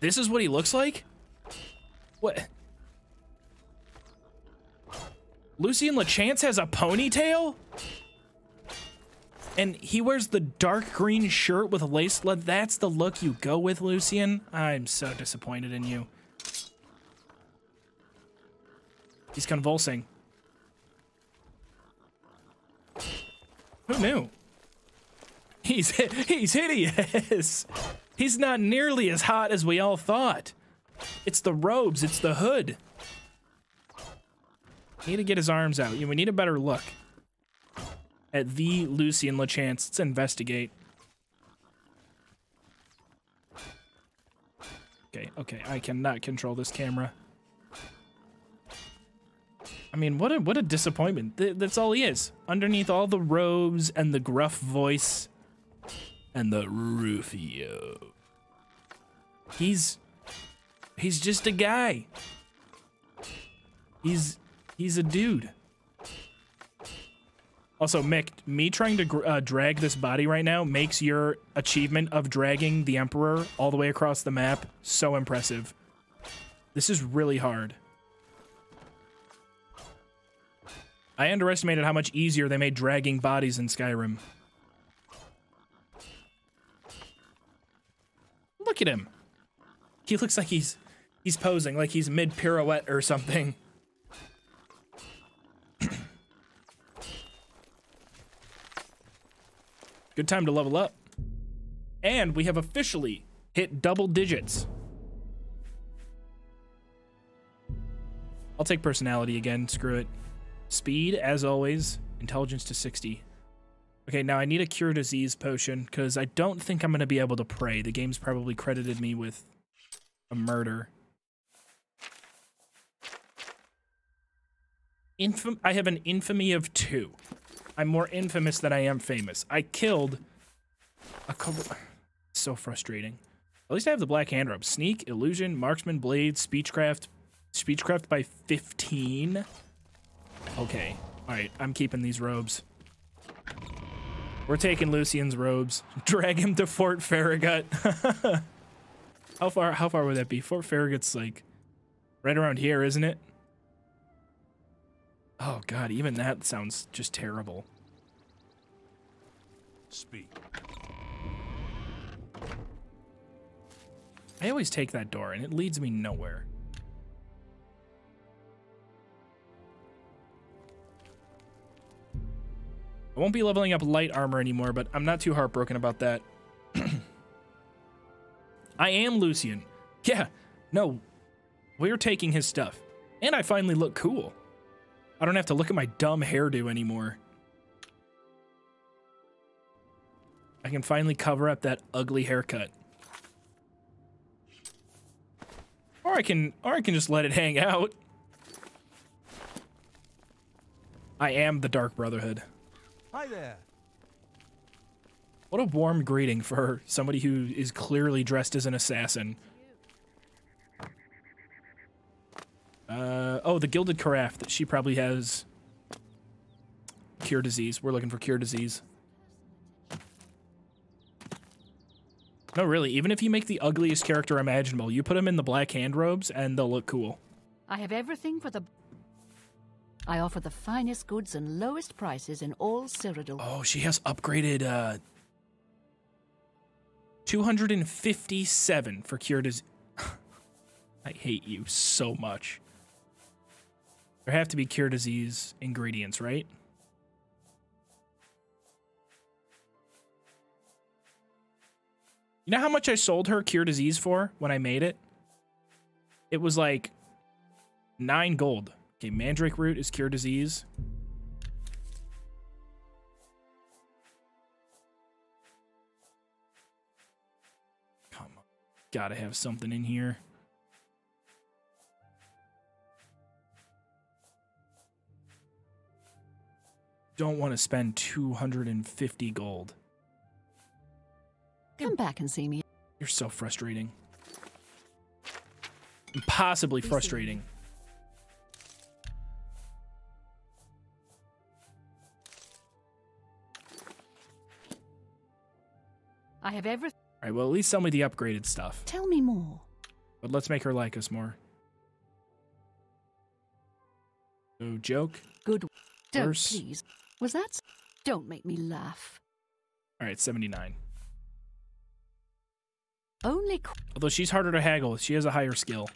This is what he looks like? What? Lucien Lachance has a ponytail? And he wears the dark green shirt with lace. That's the look you go with, Lucien? I'm so disappointed in you. He's convulsing. Who knew? He's hideous. He's not nearly as hot as we all thought. It's the robes, it's the hood. We need to get his arms out. We need a better look at the Lucien Lachance. Let's investigate. Okay, okay, I cannot control this camera. I mean, what a disappointment. That's all he is. Underneath all the robes and the gruff voice and the Rufio. He's just a guy. He's a dude. Also, Mick, me trying to drag this body right now makes your achievement of dragging the Emperor all the way across the map so impressive. This is really hard. I underestimated how much easier they made dragging bodies in Skyrim. Look at him. He looks like he's posing, like he's mid-pirouette or something. Good time to level up. And we have officially hit double digits. I'll take personality again, screw it. Speed, as always. Intelligence to 60. Okay, now I need a cure disease potion because I don't think I'm going to be able to pray. The game's probably credited me with a murder. I have an infamy of 2. I'm more infamous than I am famous. I killed a couple. So frustrating. At least I have the black hand robe. Sneak, illusion, marksman, blade, speechcraft. Speechcraft by 15. Okay. All right. I'm keeping these robes. We're taking Lucien's robes. Drag him to Fort Farragut. How far would that be? Fort Farragut's like right around here, isn't it? Oh God, even that sounds just terrible. Speak. I always take that door and it leads me nowhere. I won't be leveling up light armor anymore, but I'm not too heartbroken about that. I am Lucien. Yeah, no, we're taking his stuff. And I finally look cool. I don't have to look at my dumb hairdo anymore. I can finally cover up that ugly haircut. Or I can just let it hang out. I am the Dark Brotherhood. Hi there. What a warm greeting for somebody who is clearly dressed as an assassin. Oh, the Gilded Carafe that she probably has. Cure disease. We're looking for cure disease. No, really, even if you make the ugliest character imaginable, you put them in the black hand robes and they'll look cool. I have everything for the... I offer the finest goods and lowest prices in all Cyrodiil. Oh, she has upgraded 257 for cure disease. I hate you so much. There have to be cure disease ingredients, right? You know how much I sold her cure disease for when I made it? It was like 9 gold. Okay, mandrake root is cure disease. Come on, gotta have something in here. Don't want to spend 250 gold. Come back and see me. You're so frustrating. Impossibly frustrating. I have everything. All right, well, at least sell me the upgraded stuff. Tell me more. But let's make her like us more. No joke. Good. Don't, please. Was that? Don't make me laugh. All right, 79. Only although she's harder to haggle, she has a higher skill.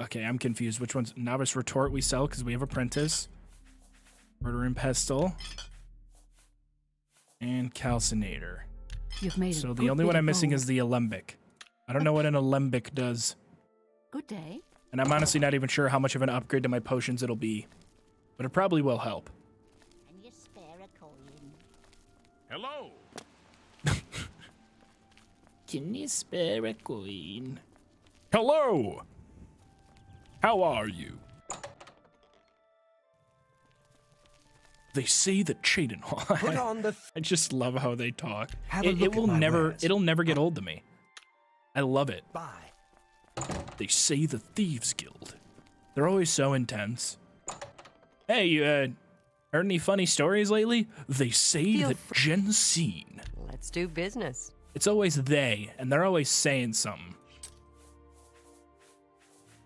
Okay, I'm confused. Which one's novice retort we sell because we have apprentice, murder and pestle, and calcinator. You've made so the only one I'm missing is the alembic. I don't know what an alembic does. Good day. And I'm honestly not even sure how much of an upgrade to my potions it'll be, but it probably will help. And you spare a coin. Hello. Can you spare a coin? Hello. How are you? They say that Shaden. I just love how they talk. It will never, it'll never get old to me. I love it. Bye. They say the Thieves Guild. They're always so intense. Hey, you heard any funny stories lately? They say that Jensine. Let's do business. It's always they, and they're always saying something.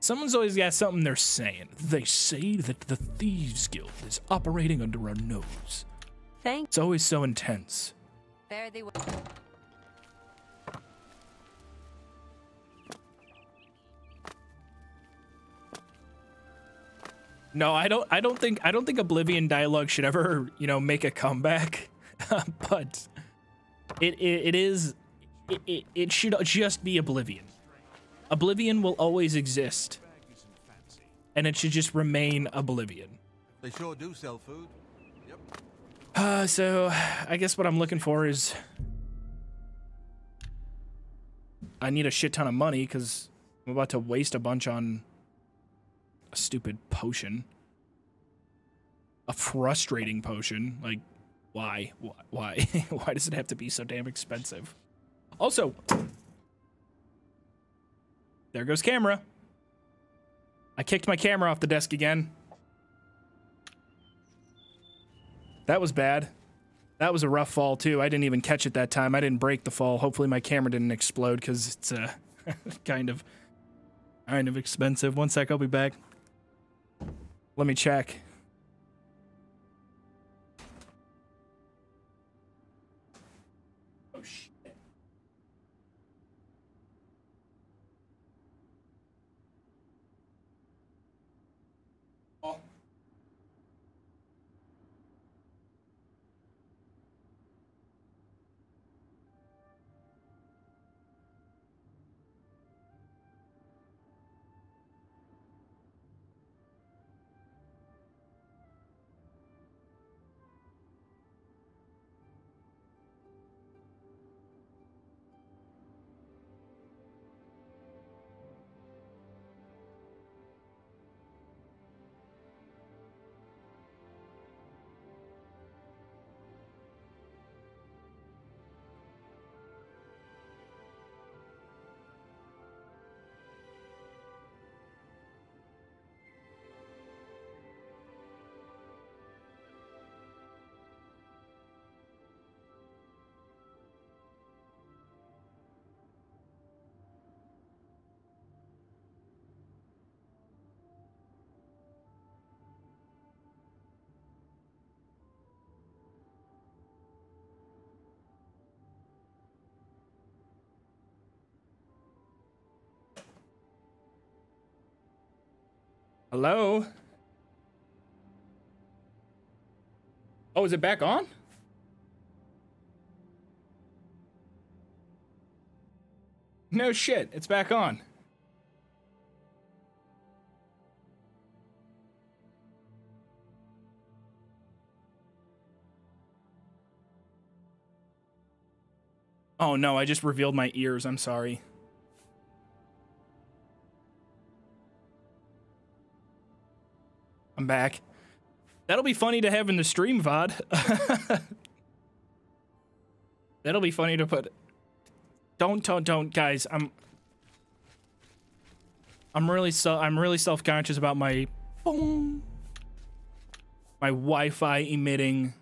Someone's always got something they're saying. They say that the Thieves Guild is operating under our nose. Thanks. It's always so intense. There they were. No, I don't think Oblivion dialogue should ever, you know, make a comeback. But it should just be Oblivion. Oblivion will always exist, and it should just remain Oblivion. They sure do sell food. Yep. So I guess what I'm looking for is I need a shit ton of money because I'm about to waste a bunch on a stupid potion, a frustrating potion. Like, why, why does it have to be so damn expensive? Also. There goes camera. I kicked my camera off the desk again. That was bad. That was a rough fall too. I didn't even catch it that time. I didn't break the fall. Hopefully my camera didn't explode because it's kind of expensive. One sec, I'll be back. Let me check. Hello? Oh, is it back on? No shit, it's back on. Oh no, I just revealed my ears, I'm sorry. I'm back. That'll be funny to have in the stream VOD. That'll be funny to put. Don't guys, I'm really self-conscious about my boom, my Wi-Fi emitting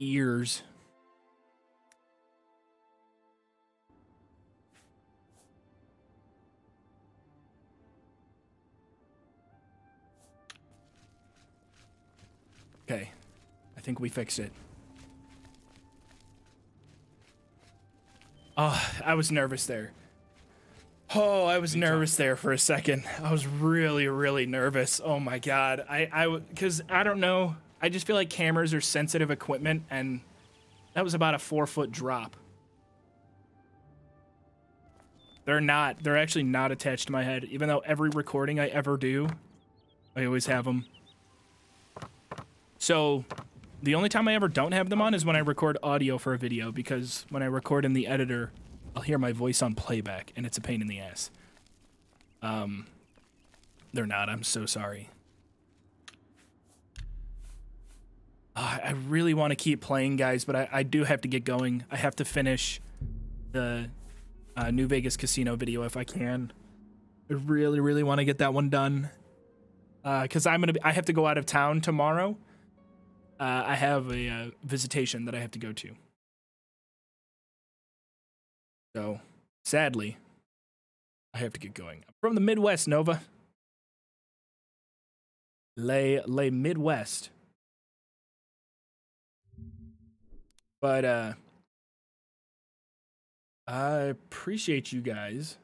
ears. Okay, I think we fixed it. Oh, I was nervous there. Oh, I was nervous there for a second. I was really, really nervous. Oh my God. Cause I don't know. I just feel like cameras are sensitive equipment, and that was about a 4-foot drop. They're actually not attached to my head, even though every recording I ever do, I always have them. So the only time I ever don't have them on is when I record audio for a video, because when I record in the editor, I'll hear my voice on playback, and it's a pain in the ass. They're not. I'm so sorry. I really want to keep playing, guys, but I do have to get going. I have to finish the New Vegas casino video if I can. I really, really want to get that one done, because I have to go out of town tomorrow. I have a visitation that I have to go to. So, sadly, I have to get going. I'm from the Midwest, Nova. Lay Midwest. But, I appreciate you guys.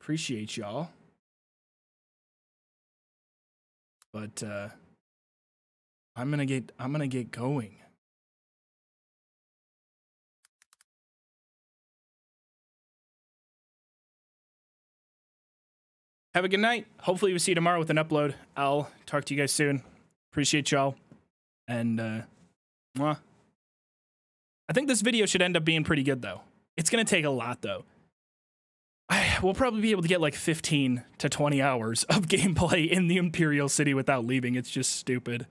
Appreciate y'all. But, I'm gonna get going. Have a good night. Hopefully we'll see you tomorrow with an upload. I'll talk to you guys soon. Appreciate y'all. And mwah. I think this video should end up being pretty good though. It's gonna take a lot though. We'll probably be able to get like 15 to 20 hours of gameplay in the Imperial City without leaving. It's just stupid.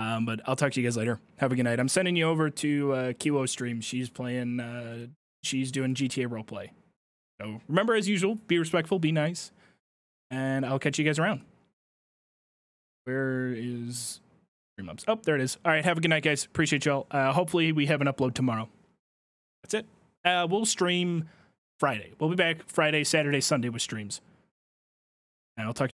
But I'll talk to you guys later. Have a good night. I'm sending you over to Kiwo's stream. She's playing, she's doing GTA roleplay. So remember, as usual, be respectful, be nice, and I'll catch you guys around. Where is stream ups? Oh, there it is. All right. Have a good night, guys. Appreciate y'all. Hopefully we have an upload tomorrow. That's it. We'll stream Friday. We'll be back Friday, Saturday, Sunday with streams. And I'll talk to you.